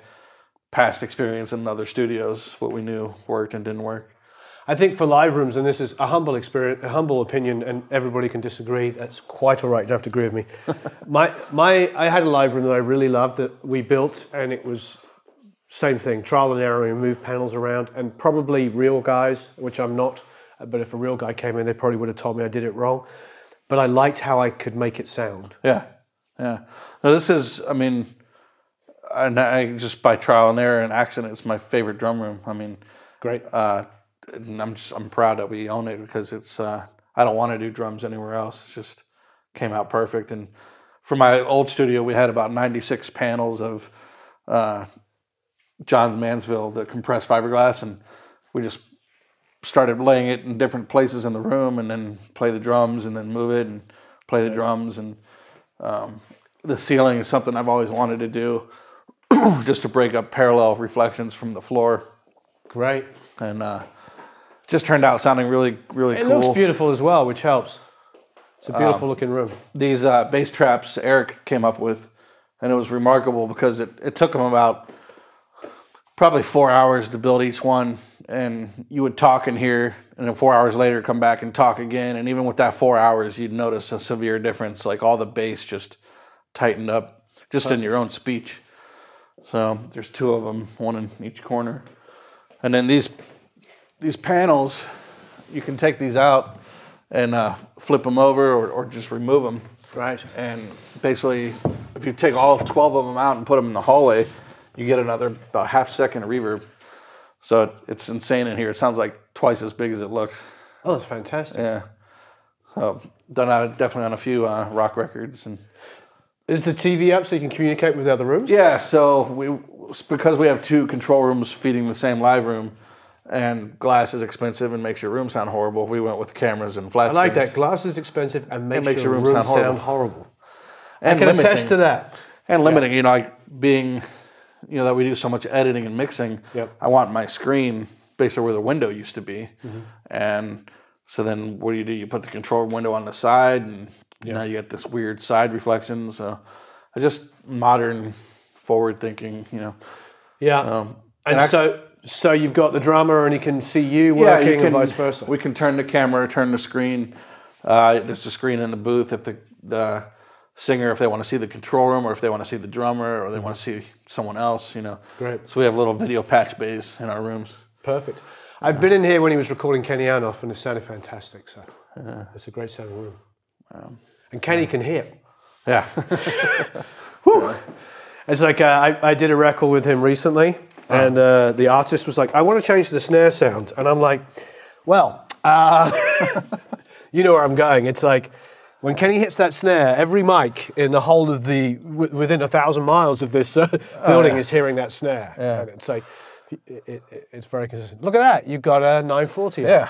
past experience in other studios, what we knew worked and didn't work. I think for live rooms, and this is a humble experience, a humble opinion, and everybody can disagree. That's quite all right. You have to agree with me. I had a live room that I really loved that we built, and it was same thing, trial and error. We moved panels around, and probably real guys, which I'm not, but if a real guy came in, they probably would have told me I did it wrong. But I liked how I could make it sound. Yeah, yeah. Now this is, I mean, and I just by trial and error and accident, it's my favorite drum room. I mean, great. And I'm proud that we own it because it's I don't want to do drums anywhere else. It just came out perfect. And for my old studio, we had about 96 panels of Johns Mansfield, the compressed fiberglass, and we just started laying it in different places in the room, and then play the drums, and then move it and play the drums. And the ceiling is something I've always wanted to do, just to break up parallel reflections from the floor. Great. And just turned out sounding really, really cool. It looks beautiful as well, which helps. It's a beautiful looking room. These bass traps Eric came up with, and it was remarkable because it took him about probably 4 hours to build each one, and you would talk in here, and then 4 hours later come back and talk again, and even with that 4 hours, you'd notice a severe difference, like all the bass just tightened up, just in your own speech. So there's 2 of them, one in each corner. And then these panels, you can take these out and flip them over or just remove them. Right. And basically, if you take all 12 of them out and put them in the hallway, you get another about half-second of reverb. So it's insane in here. It sounds like twice as big as it looks. Oh, that's fantastic. Yeah. So done out definitely on a few rock records. And Is the TV up so you can communicate with other rooms? Yeah, so because we have two control rooms feeding the same live room, and glass is expensive and makes your room sound horrible, we went with cameras and flat screens. I like that. Glass is expensive and makes your room sound horrible. And I can attest to that. And limiting, you know, that we do so much editing and mixing. Yep. I want my screen basically where the window used to be. Mm-hmm. And so then what do? You put the control window on the side, and yep. now you get this weird side reflection. So I just modern, forward thinking, you know. Yeah. So you've got the drummer, and he can see you working, and vice versa. We can turn the camera, turn the screen. There's a screen in the booth. If the singer, if they want to see the control room, or if they want to see the drummer, or they want to see someone else, you know. Great. So we have little video patch bays in our rooms. Perfect. I've been in here when he was recording Kenny Aronoff, and it sounded fantastic. So it's a great sounding room. And Kenny can hear. Yeah. Woo. It's like I did a record with him recently. And the artist was like, I want to change the snare sound. And I'm like, well, you know where I'm going. It's like, when Kenny hits that snare, every mic in the whole of the, within 1,000 miles of this building is hearing that snare. Yeah. And it's like, it's very consistent. Look at that, you've got a 940. Yeah.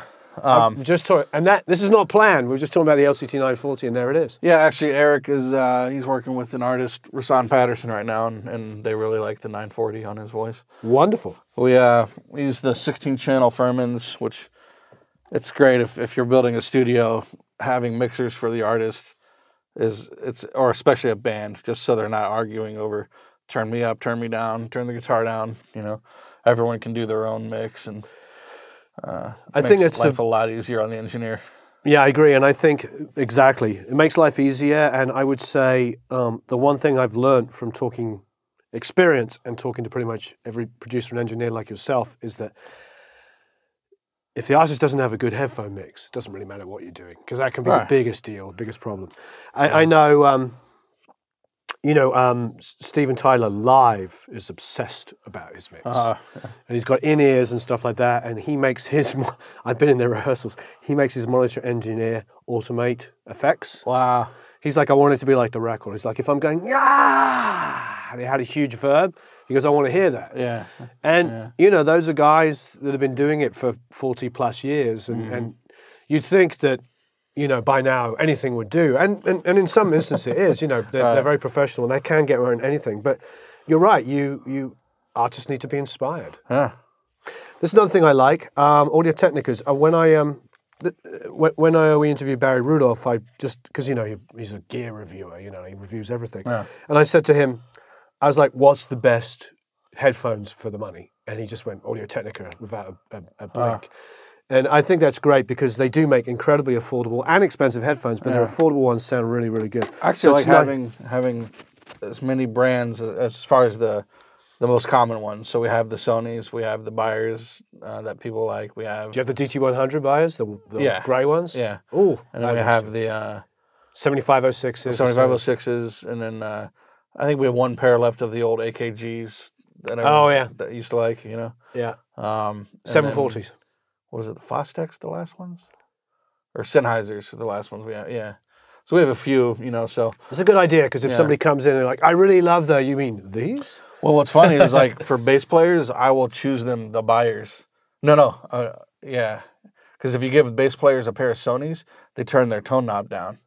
This is not planned, we're just talking about the LCT 940, and there it is. Yeah, actually Eric is, he's working with an artist, Rasan Patterson, right now, and they really like the 940 on his voice. Wonderful. We use the 16-channel Furmans, which, it's great if you're building a studio, having mixers for the artist, or especially a band, just so they're not arguing over, turn me up, turn me down, turn the guitar down, you know, everyone can do their own mix, and... I think it's life a lot easier on the engineer. Yeah, I agree, and I think exactly it makes life easier. And I would say the one thing I've learned from talking experience and talking to pretty much every producer and engineer like yourself is that if the artist doesn't have a good headphone mix, it doesn't really matter what you're doing, because that can be the biggest deal, biggest problem. I know, Steven Tyler live is obsessed about his mix. And he's got in-ears and stuff like that, and he makes his, I've been in their rehearsals, he makes his monitor engineer automate effects. Wow. He's like, I want it to be like the record. He's like, if I'm going, yeah, and he had a huge verb, he goes, I want to hear that. Yeah. And, you know, those are guys that have been doing it for 40 plus years, and you'd think that, you know, by now anything would do, and in some instances it is. You know, they're very professional and they can get around anything. But you're right. You artists need to be inspired. Yeah. There's another thing I like. Audio-Technicas. When we interviewed Barry Rudolph, I just because you know he's a gear reviewer. You know, he reviews everything. Yeah. And I said to him, I was like, "What's the best headphones for the money?" And he just went Audio-Technica without a blink. And I think that's great because they do make incredibly affordable and expensive headphones, but their affordable ones sound really, really good. Actually, so it's like having as many brands as far as the most common ones. So we have the Sonys, we have the Beyers that people like. We have. Do you have the DT100 Beyers, the gray ones? Yeah. Ooh. And then we have the 7506s. 7506s, and then I think we have one pair left of the old AKGs that that I used to like. You know. Yeah. 740s. Was it the Fostex, the last ones? Or Sennheisers, the last ones we had, yeah. So we have a few, you know, so. It's a good idea, because if somebody comes in and like, I really love the, you mean these? Well, what's funny is like, for bass players, I will choose them the Beyers. No, because if you give bass players a pair of Sonys, they turn their tone knob down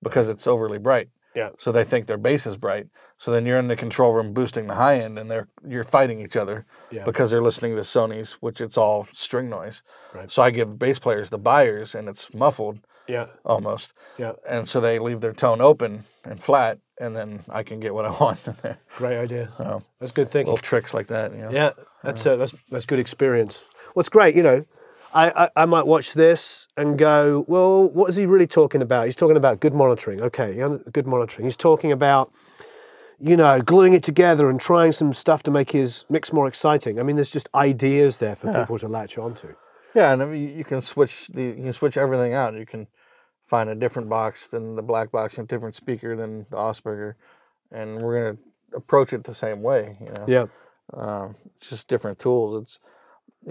because it's overly bright. Yeah. So they think their bass is bright. So then you're in the control room boosting the high end, and you're fighting each other because they're listening to Sonys, which it's all string noise. Right. So I give bass players the Beyers, and it's muffled almost. Yeah. And so they leave their tone open and flat, and then I can get what I want in there. Great idea. So that's good thinking. Little tricks like that. You know? Yeah, that's good experience. Well, it's great, you know. I might watch this and go, well, what is he really talking about? He's talking about good monitoring. Okay, good monitoring. He's talking about, you know, gluing it together and trying some stuff to make his mix more exciting. I mean, there's just ideas there for people to latch onto. Yeah, and I mean, you can switch everything out. You can find a different box than the black box and a different speaker than the Osberger, and we're going to approach it the same way. You know? Yeah. It's just different tools. It's,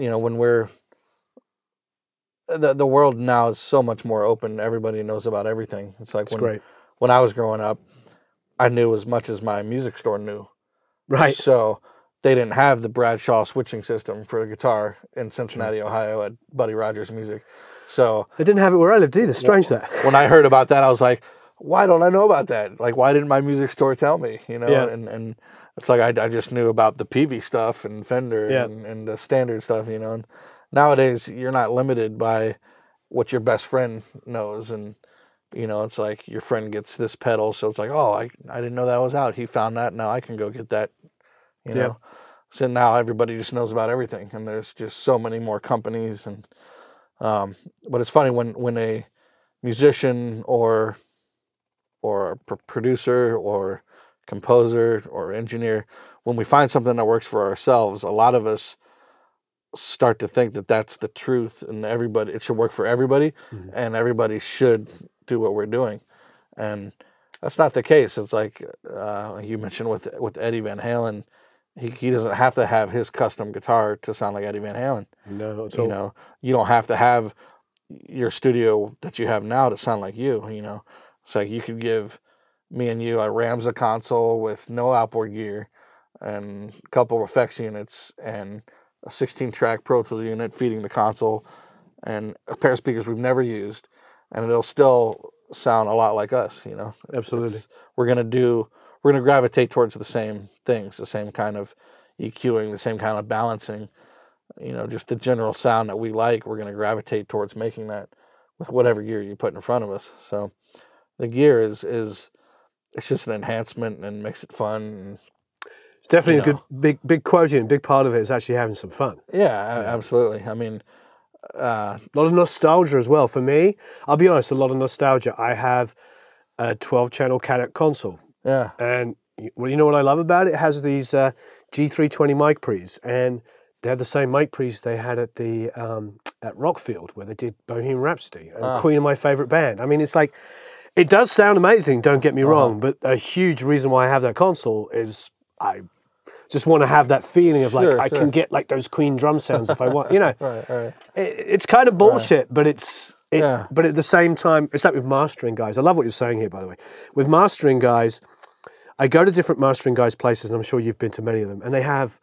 you know, when we're... The world now is so much more open. Everybody knows about everything. It's like when I was growing up, I knew as much as my music store knew. Right. So they didn't have the Bradshaw switching system for the guitar in Cincinnati, Ohio at Buddy Rogers Music. So they didn't have it where I lived either. Strange that. When I heard about that, I was like, why don't I know about that? Like, why didn't my music store tell me? You know, and it's like I just knew about the PV stuff and Fender and the standard stuff, you know. And nowadays, you're not limited by what your best friend knows, and you know, it's like your friend gets this pedal, so it's like, oh, I didn't know that was out. He found that, now I can go get that, you know. So now everybody just knows about everything, and there's just so many more companies. And but it's funny when a musician or a producer or composer or engineer, when we find something that works for ourselves, a lot of us start to think that that's the truth, and everybody, it should work for everybody, and everybody should do what we're doing. And that's not the case. It's like you mentioned with Eddie Van Halen, he doesn't have to have his custom guitar to sound like Eddie Van Halen. No, it's you know, you don't have to have your studio that you have now to sound like you. You know, it's like you could give me and you a Ramza console with no outboard gear and a couple of effects units and a 16-track Pro Tools unit feeding the console and a pair of speakers we've never used, and it'll still sound a lot like us, you know? Absolutely. We're going to gravitate towards the same things, the same kind of EQing, the same kind of balancing, you know, just the general sound that we like. We're going to gravitate towards making that with whatever gear you put in front of us. So the gear is it's just an enhancement and makes it fun. And, definitely a good big quota, and a big part of it is actually having some fun. Yeah, absolutely. I mean, a lot of nostalgia as well. For me, I'll be honest, a lot of nostalgia. I have a 12-channel Cadillac console. Yeah. And well, you know what I love about it? It has these G320 mic pre's, and they're the same mic pre's they had at the at Rockfield where they did Bohemian Rhapsody and Queen of my favorite band. I mean, it's like, it does sound amazing, don't get me wrong, but a huge reason why I have that console is I just want to have that feeling of like, I can get like those Queen drum sounds if I want, you know. It's kind of bullshit, but but at the same time, it's like with mastering guys. I love what you're saying here, by the way. With mastering guys, I go to different mastering guys' places, and I'm sure you've been to many of them, and they have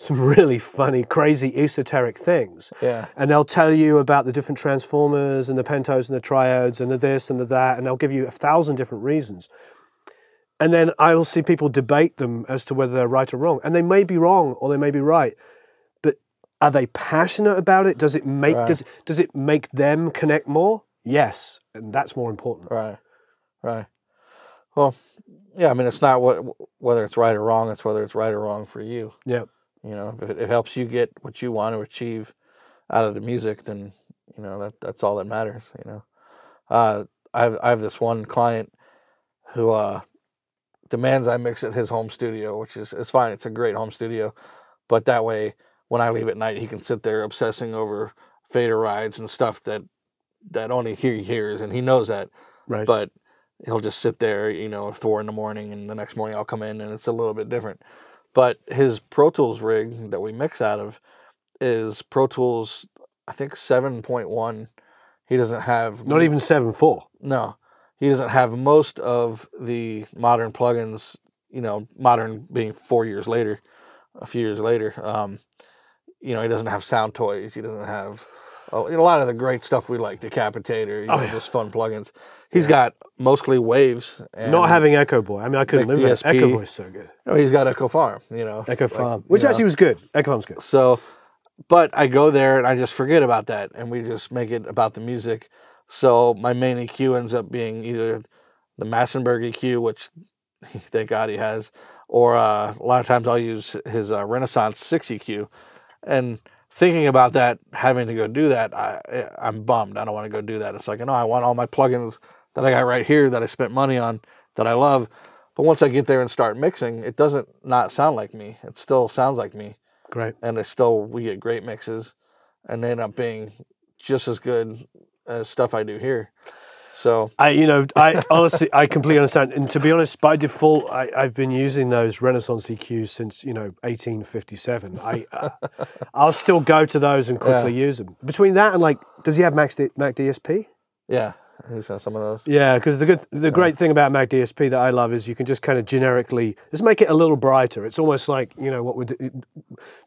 some really funny, crazy, esoteric things. Yeah. And they'll tell you about the different transformers and the pentos and the triodes and the this and the that, and they'll give you 1,000 different reasons. And then I will see people debate them as to whether they're right or wrong. And they may be wrong or they may be right. But are they passionate about it? Does it make does it make them connect more? Yes. And that's more important. Right. Right. Well, yeah, I mean, it's not whether it's right or wrong, it's whether it's right or wrong for you. Yeah. You know, if it helps you get what you want to achieve out of the music, then, you know, that's all that matters, you know. I have this one client who demands I mix at his home studio, which is fine. It's a great home studio. But that way, when I leave at night, he can sit there obsessing over fader rides and stuff that only he hears, and he knows that. Right. But he'll just sit there, you know, at 4 in the morning, and the next morning I'll come in, and it's a little bit different. But his Pro Tools rig that we mix out of is Pro Tools, I think, 7.1. He doesn't have... Not even 7.4. No. He doesn't have most of the modern plugins, you know, modern being a few years later. You know, he doesn't have sound toys. He doesn't have a lot of the great stuff we like, Decapitator, you know, just fun plugins. He's got mostly Waves. And not having Echo Boy. I mean, I couldn't live with Echo Boy. So good. No, he's got Echo Farm, you know. Echo Farm, which actually was good. Echo Farm's good. So, but I go there and I just forget about that, and we just make it about the music. So my main EQ ends up being either the Massenburg EQ, which thank God he has, or a lot of times I'll use his Renaissance 6 EQ. And thinking about that, having to go do that, I'm bummed. I don't want to go do that. It's like, no, I want all my plugins that I got right here that I spent money on that I love. But once I get there and start mixing, it doesn't not sound like me. It still sounds like me. Great. And we get great mixes, and they end up being just as good stuff I do here. So I honestly, I completely understand. And to be honest, by default, I've been using those Renaissance EQs since, you know, 1857. I'll still go to those and quickly use them. Between that and, like, does he have Mac DSP? Yeah. Who's on some of those? Yeah, because the great thing about Mac DSP that I love is you can just kind of generically just make it a little brighter. It's almost like, you know, what we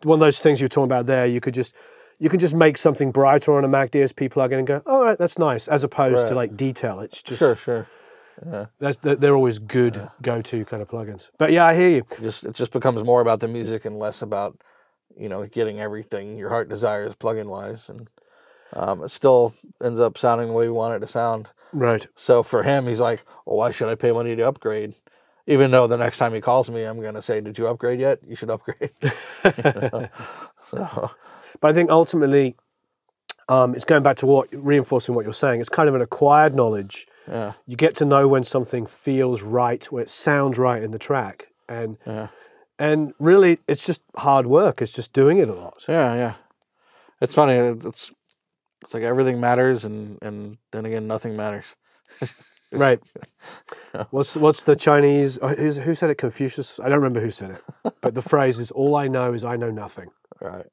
one of those things you were talking about there. You can just make something brighter on a Mac DSP plugin and go, all right, that's nice, as opposed to like detail. It's just sure. Yeah. They're always good go-to kind of plugins. But yeah, I hear you. It just becomes more about the music and less about, you know, getting everything your heart desires plugin-wise, and it still ends up sounding the way we want it to sound. Right. So for him, he's like, well, why should I pay money to upgrade? Even though the next time he calls me, I'm going to say, did you upgrade yet? You should upgrade. You know? So. But I think ultimately, it's going back to reinforcing what you're saying. It's kind of an acquired knowledge. Yeah. You get to know when something feels right, when it sounds right in the track. And and really, it's just hard work. It's just doing it a lot. Yeah, yeah. It's funny. It's like everything matters, and then again, nothing matters. Right. Yeah. What's the Chinese? Who said it? Confucius? I don't remember who said it. But the phrase is, all I know is I know nothing. Right.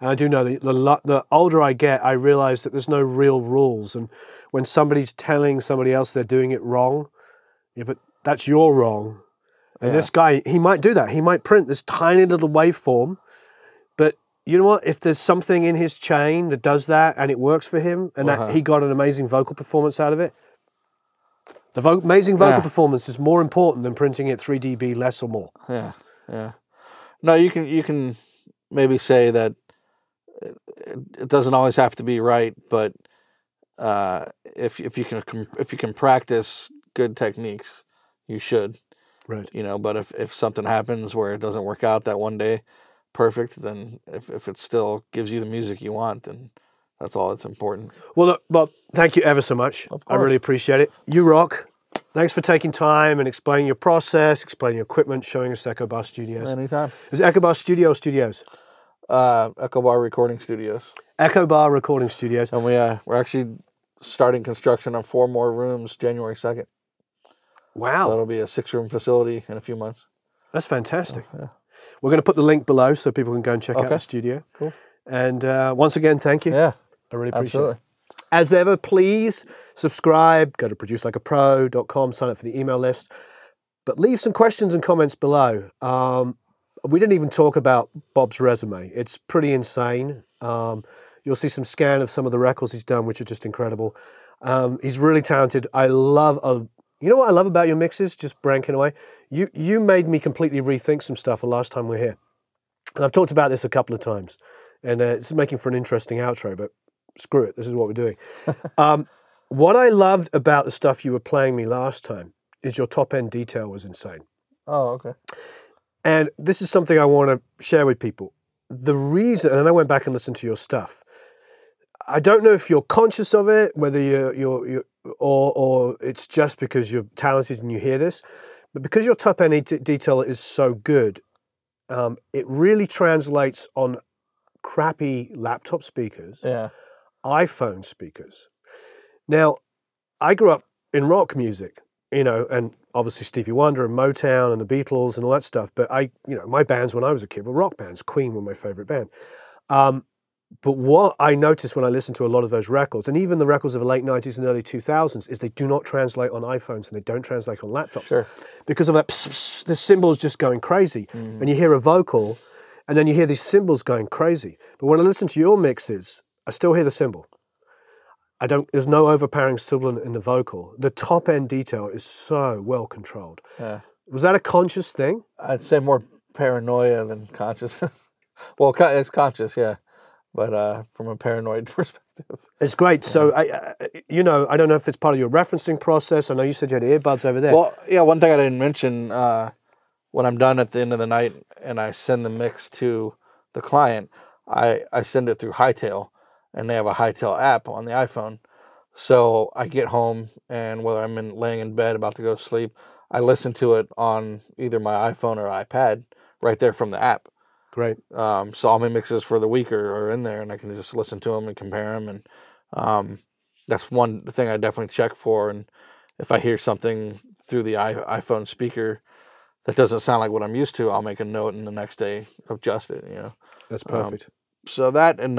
And I do know that the older I get, I realize that there's no real rules. And when somebody's telling somebody else they're doing it wrong, yeah, but that's your wrong. And this guy, he might do that. He might print this tiny little waveform. But you know what? If there's something in his chain that does that and it works for him, and that he got an amazing vocal performance out of it, the amazing vocal performance is more important than printing it 3 dB less or more. Yeah, yeah. No, you can maybe say that it doesn't always have to be right, but if you can practice good techniques, you should. Right. You know, but if something happens where it doesn't work out that one day perfect, then if it still gives you the music you want, then that's all that's important. Well, look, Bob, thank you ever so much. Of course. I really appreciate it. You rock. Thanks for taking time and explaining your process, explaining your equipment, showing us Echo Bar Studios. Anytime. Is it Echo Bar Studios? Echo Bar Recording Studios. Echo Bar Recording Studios. And we're actually starting construction on 4 more rooms January 2nd. Wow. So that'll be a 6-room facility in a few months. That's fantastic. Oh, yeah. We're going to put the link below so people can go and check out the studio. Cool. And once again, thank you. Yeah. I really appreciate it. As ever, please subscribe, go to producelikeapro.com, sign up for the email list, but leave some questions and comments below. We didn't even talk about Bob's resume. It's pretty insane. You'll see some scan of some of the records he's done, which are just incredible. He's really talented. You know what I love about your mixes, just branking away? You made me completely rethink some stuff the last time we were here. And I've talked about this a couple of times. And it's making for an interesting outro, but screw it. This is what we're doing. What I loved about the stuff you were playing me last time is your top-end detail was insane. Oh, okay. And this is something I want to share with people. The reason, and I went back and listened to your stuff, I don't know if you're conscious of it, whether you're or it's just because you're talented and you hear this, but because your top-end detail is so good, it really translates on crappy laptop speakers, iPhone speakers. Now, I grew up in rock music, you know, and obviously Stevie Wonder and Motown and the Beatles and all that stuff, but my bands when I was a kid were rock bands. Queen were my favorite band. But what I noticed when I listened to a lot of those records, and even the records of the late 90s and early 2000s, is they do not translate on iPhones and they don't translate on laptops. Sure. Because of that, the cymbals just going crazy. Mm. And you hear a vocal, and then you hear these cymbals going crazy. But when I listen to your mixes, I still hear the cymbal. There's no overpowering cymbal in the vocal. The top-end detail is so well controlled. Yeah. Was that a conscious thing? I'd say more paranoia than consciousness. Well, it's conscious, yeah. But from a paranoid perspective. It's great. Yeah. So, I don't know if it's part of your referencing process. I know you said you had earbuds over there. Well, yeah, one thing I didn't mention, when I'm done at the end of the night and I send the mix to the client, I send it through Hightail, and they have a Hightail app on the iPhone. So I get home, and whether I'm laying in bed about to go to sleep, I listen to it on either my iPhone or iPad right there from the app. Right. So all my mixes for the week are in there, and I can just listen to them and compare them. And that's one thing I definitely check for. And if I hear something through the iPhone speaker that doesn't sound like what I'm used to, I'll make a note and the next day adjust it, you know. That's perfect. So that, and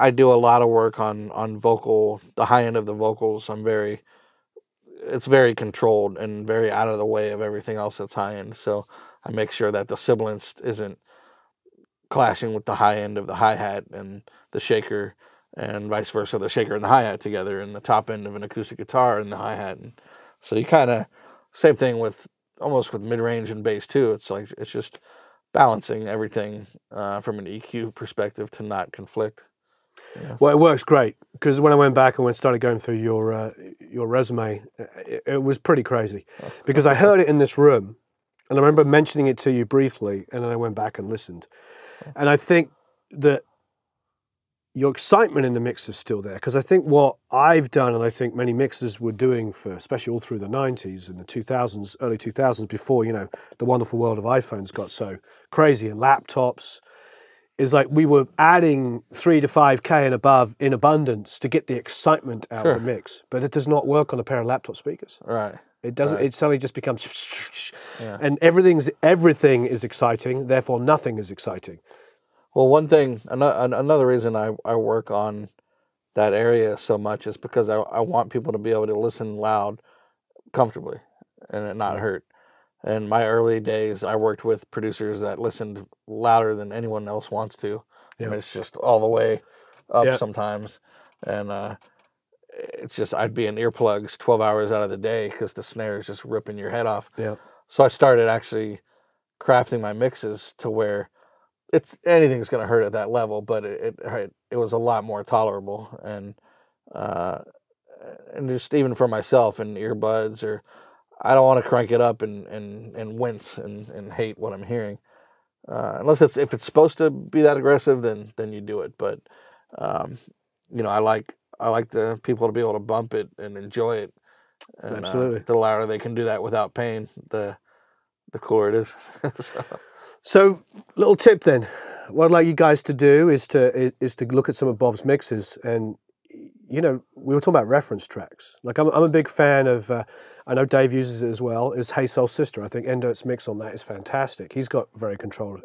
I do a lot of work on vocal, the high end of the vocals. It's very controlled and very out of the way of everything else that's high end. So I make sure that the sibilance isn't clashing with the high end of the hi-hat and the shaker, and vice versa, the shaker and the hi-hat together, and the top end of an acoustic guitar and the hi-hat. And so you kind of, same thing with, almost with mid-range and bass too. It's like, it's just balancing everything from an EQ perspective to not conflict. Yeah. Well, it works great, because when I went back and started going through your resume, it was pretty crazy, because I heard it in this room, and I remember mentioning it to you briefly, and then I went back and listened. And I think that your excitement in the mix is still there, because I think what I've done, and I think many mixers were doing for, especially all through the 90s and the 2000s, early 2000s, before, you know, the wonderful world of iPhones got so crazy, and laptops, is like we were adding 3 to 5K and above in abundance to get the excitement out of the mix. But it does not work on a pair of laptop speakers. Right. It doesn't, it suddenly just becomes, and everything is exciting, therefore nothing is exciting. Well, one thing, another reason I work on that area so much is because I want people to be able to listen loud comfortably and it not hurt. In my early days, I worked with producers that listened louder than anyone else wants to. Yeah. And it's just all the way up sometimes. And it's just, I'd be in earplugs 12 hours out of the day because the snare is just ripping your head off. Yeah. So I started actually crafting my mixes to where anything's going to hurt at that level, but it was a lot more tolerable. And just even for myself and earbuds, or I don't want to crank it up and wince and hate what I'm hearing. Unless if it's supposed to be that aggressive, then you do it. But you know, I like the people to be able to bump it and enjoy it. And, absolutely. The louder they can do that without pain, the cooler it is. So little tip then. What I'd like you guys to do is to look at some of Bob's mixes. And you know, we were talking about reference tracks. Like I'm a big fan of, I know Dave uses it as well, is Hey Soul Sister. I think Endo's mix on that is fantastic. He's got very controlled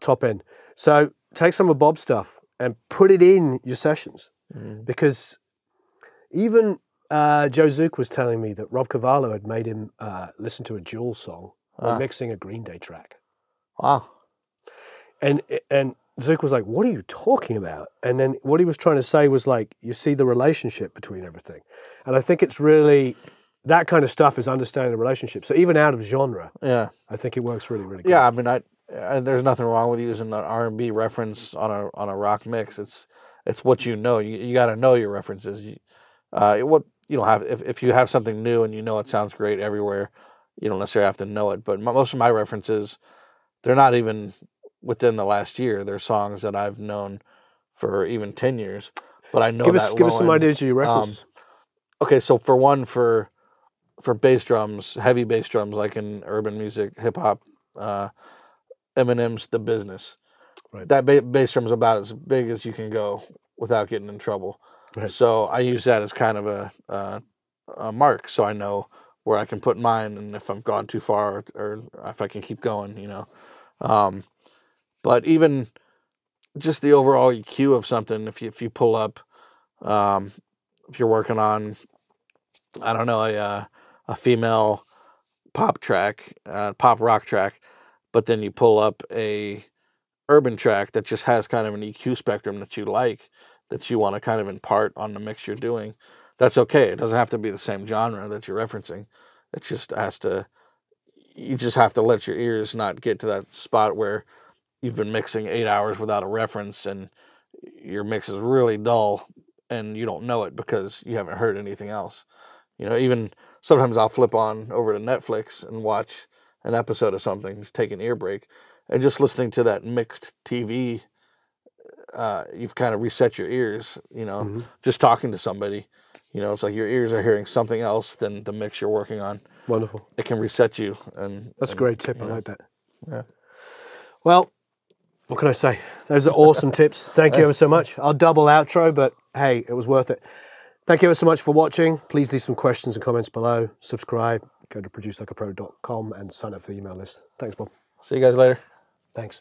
top end. So take some of Bob's stuff and put it in your sessions. Mm. Because even Joe Zook was telling me that Rob Cavallo had made him listen to a Jewel song when mixing a Green Day track. Wow. And Zook was like, what are you talking about? And then what he was trying to say was like, you see the relationship between everything. And I think it's really, that kind of stuff is understanding the relationship. So even out of genre, I think it works really, really good. Yeah, I mean, there's nothing wrong with using an R&B reference on a rock mix. It's what you know. You got to know your references. If you have something new and you know it sounds great everywhere, you don't necessarily have to know it. But most of my references, they're not even within the last year. They're songs that I've known for even 10 years, but I know Give us some ideas of your references. Okay, so for one, for bass drums, heavy bass drums, like in urban music, hip-hop, Eminem's The Business. Right. That bass drum's about as big as you can go without getting in trouble. Right. So I use that as kind of a mark, so I know where I can put mine and if I've gone too far or if I can keep going, you know. But even just the overall EQ of something, if you pull up, if you're working on, I don't know, a female pop track, pop rock track, but then you pull up a urban track that just has kind of an EQ spectrum that you like, that you want to kind of impart on the mix you're doing, that's okay. It doesn't have to be the same genre that you're referencing. It just has to, you just have to let your ears not get to that spot where you've been mixing 8 hours without a reference and your mix is really dull and you don't know it because you haven't heard anything else. You know, even sometimes I'll flip on over to Netflix and watch an episode of something, just take an ear break, and just listening to that mixed TV, you've kind of reset your ears, you know, mm-hmm. just talking to somebody. You know, it's like your ears are hearing something else than the mix you're working on. Wonderful. It can reset you. That's a great tip. I like that. Yeah. Well, what can I say? Those are awesome tips. Thank you ever so much. I'll double outro, but hey, it was worth it. Thank you ever so much for watching. Please leave some questions and comments below. Subscribe. Go to producelikeapro.com and sign up for the email list. Thanks, Bob. See you guys later. Thanks.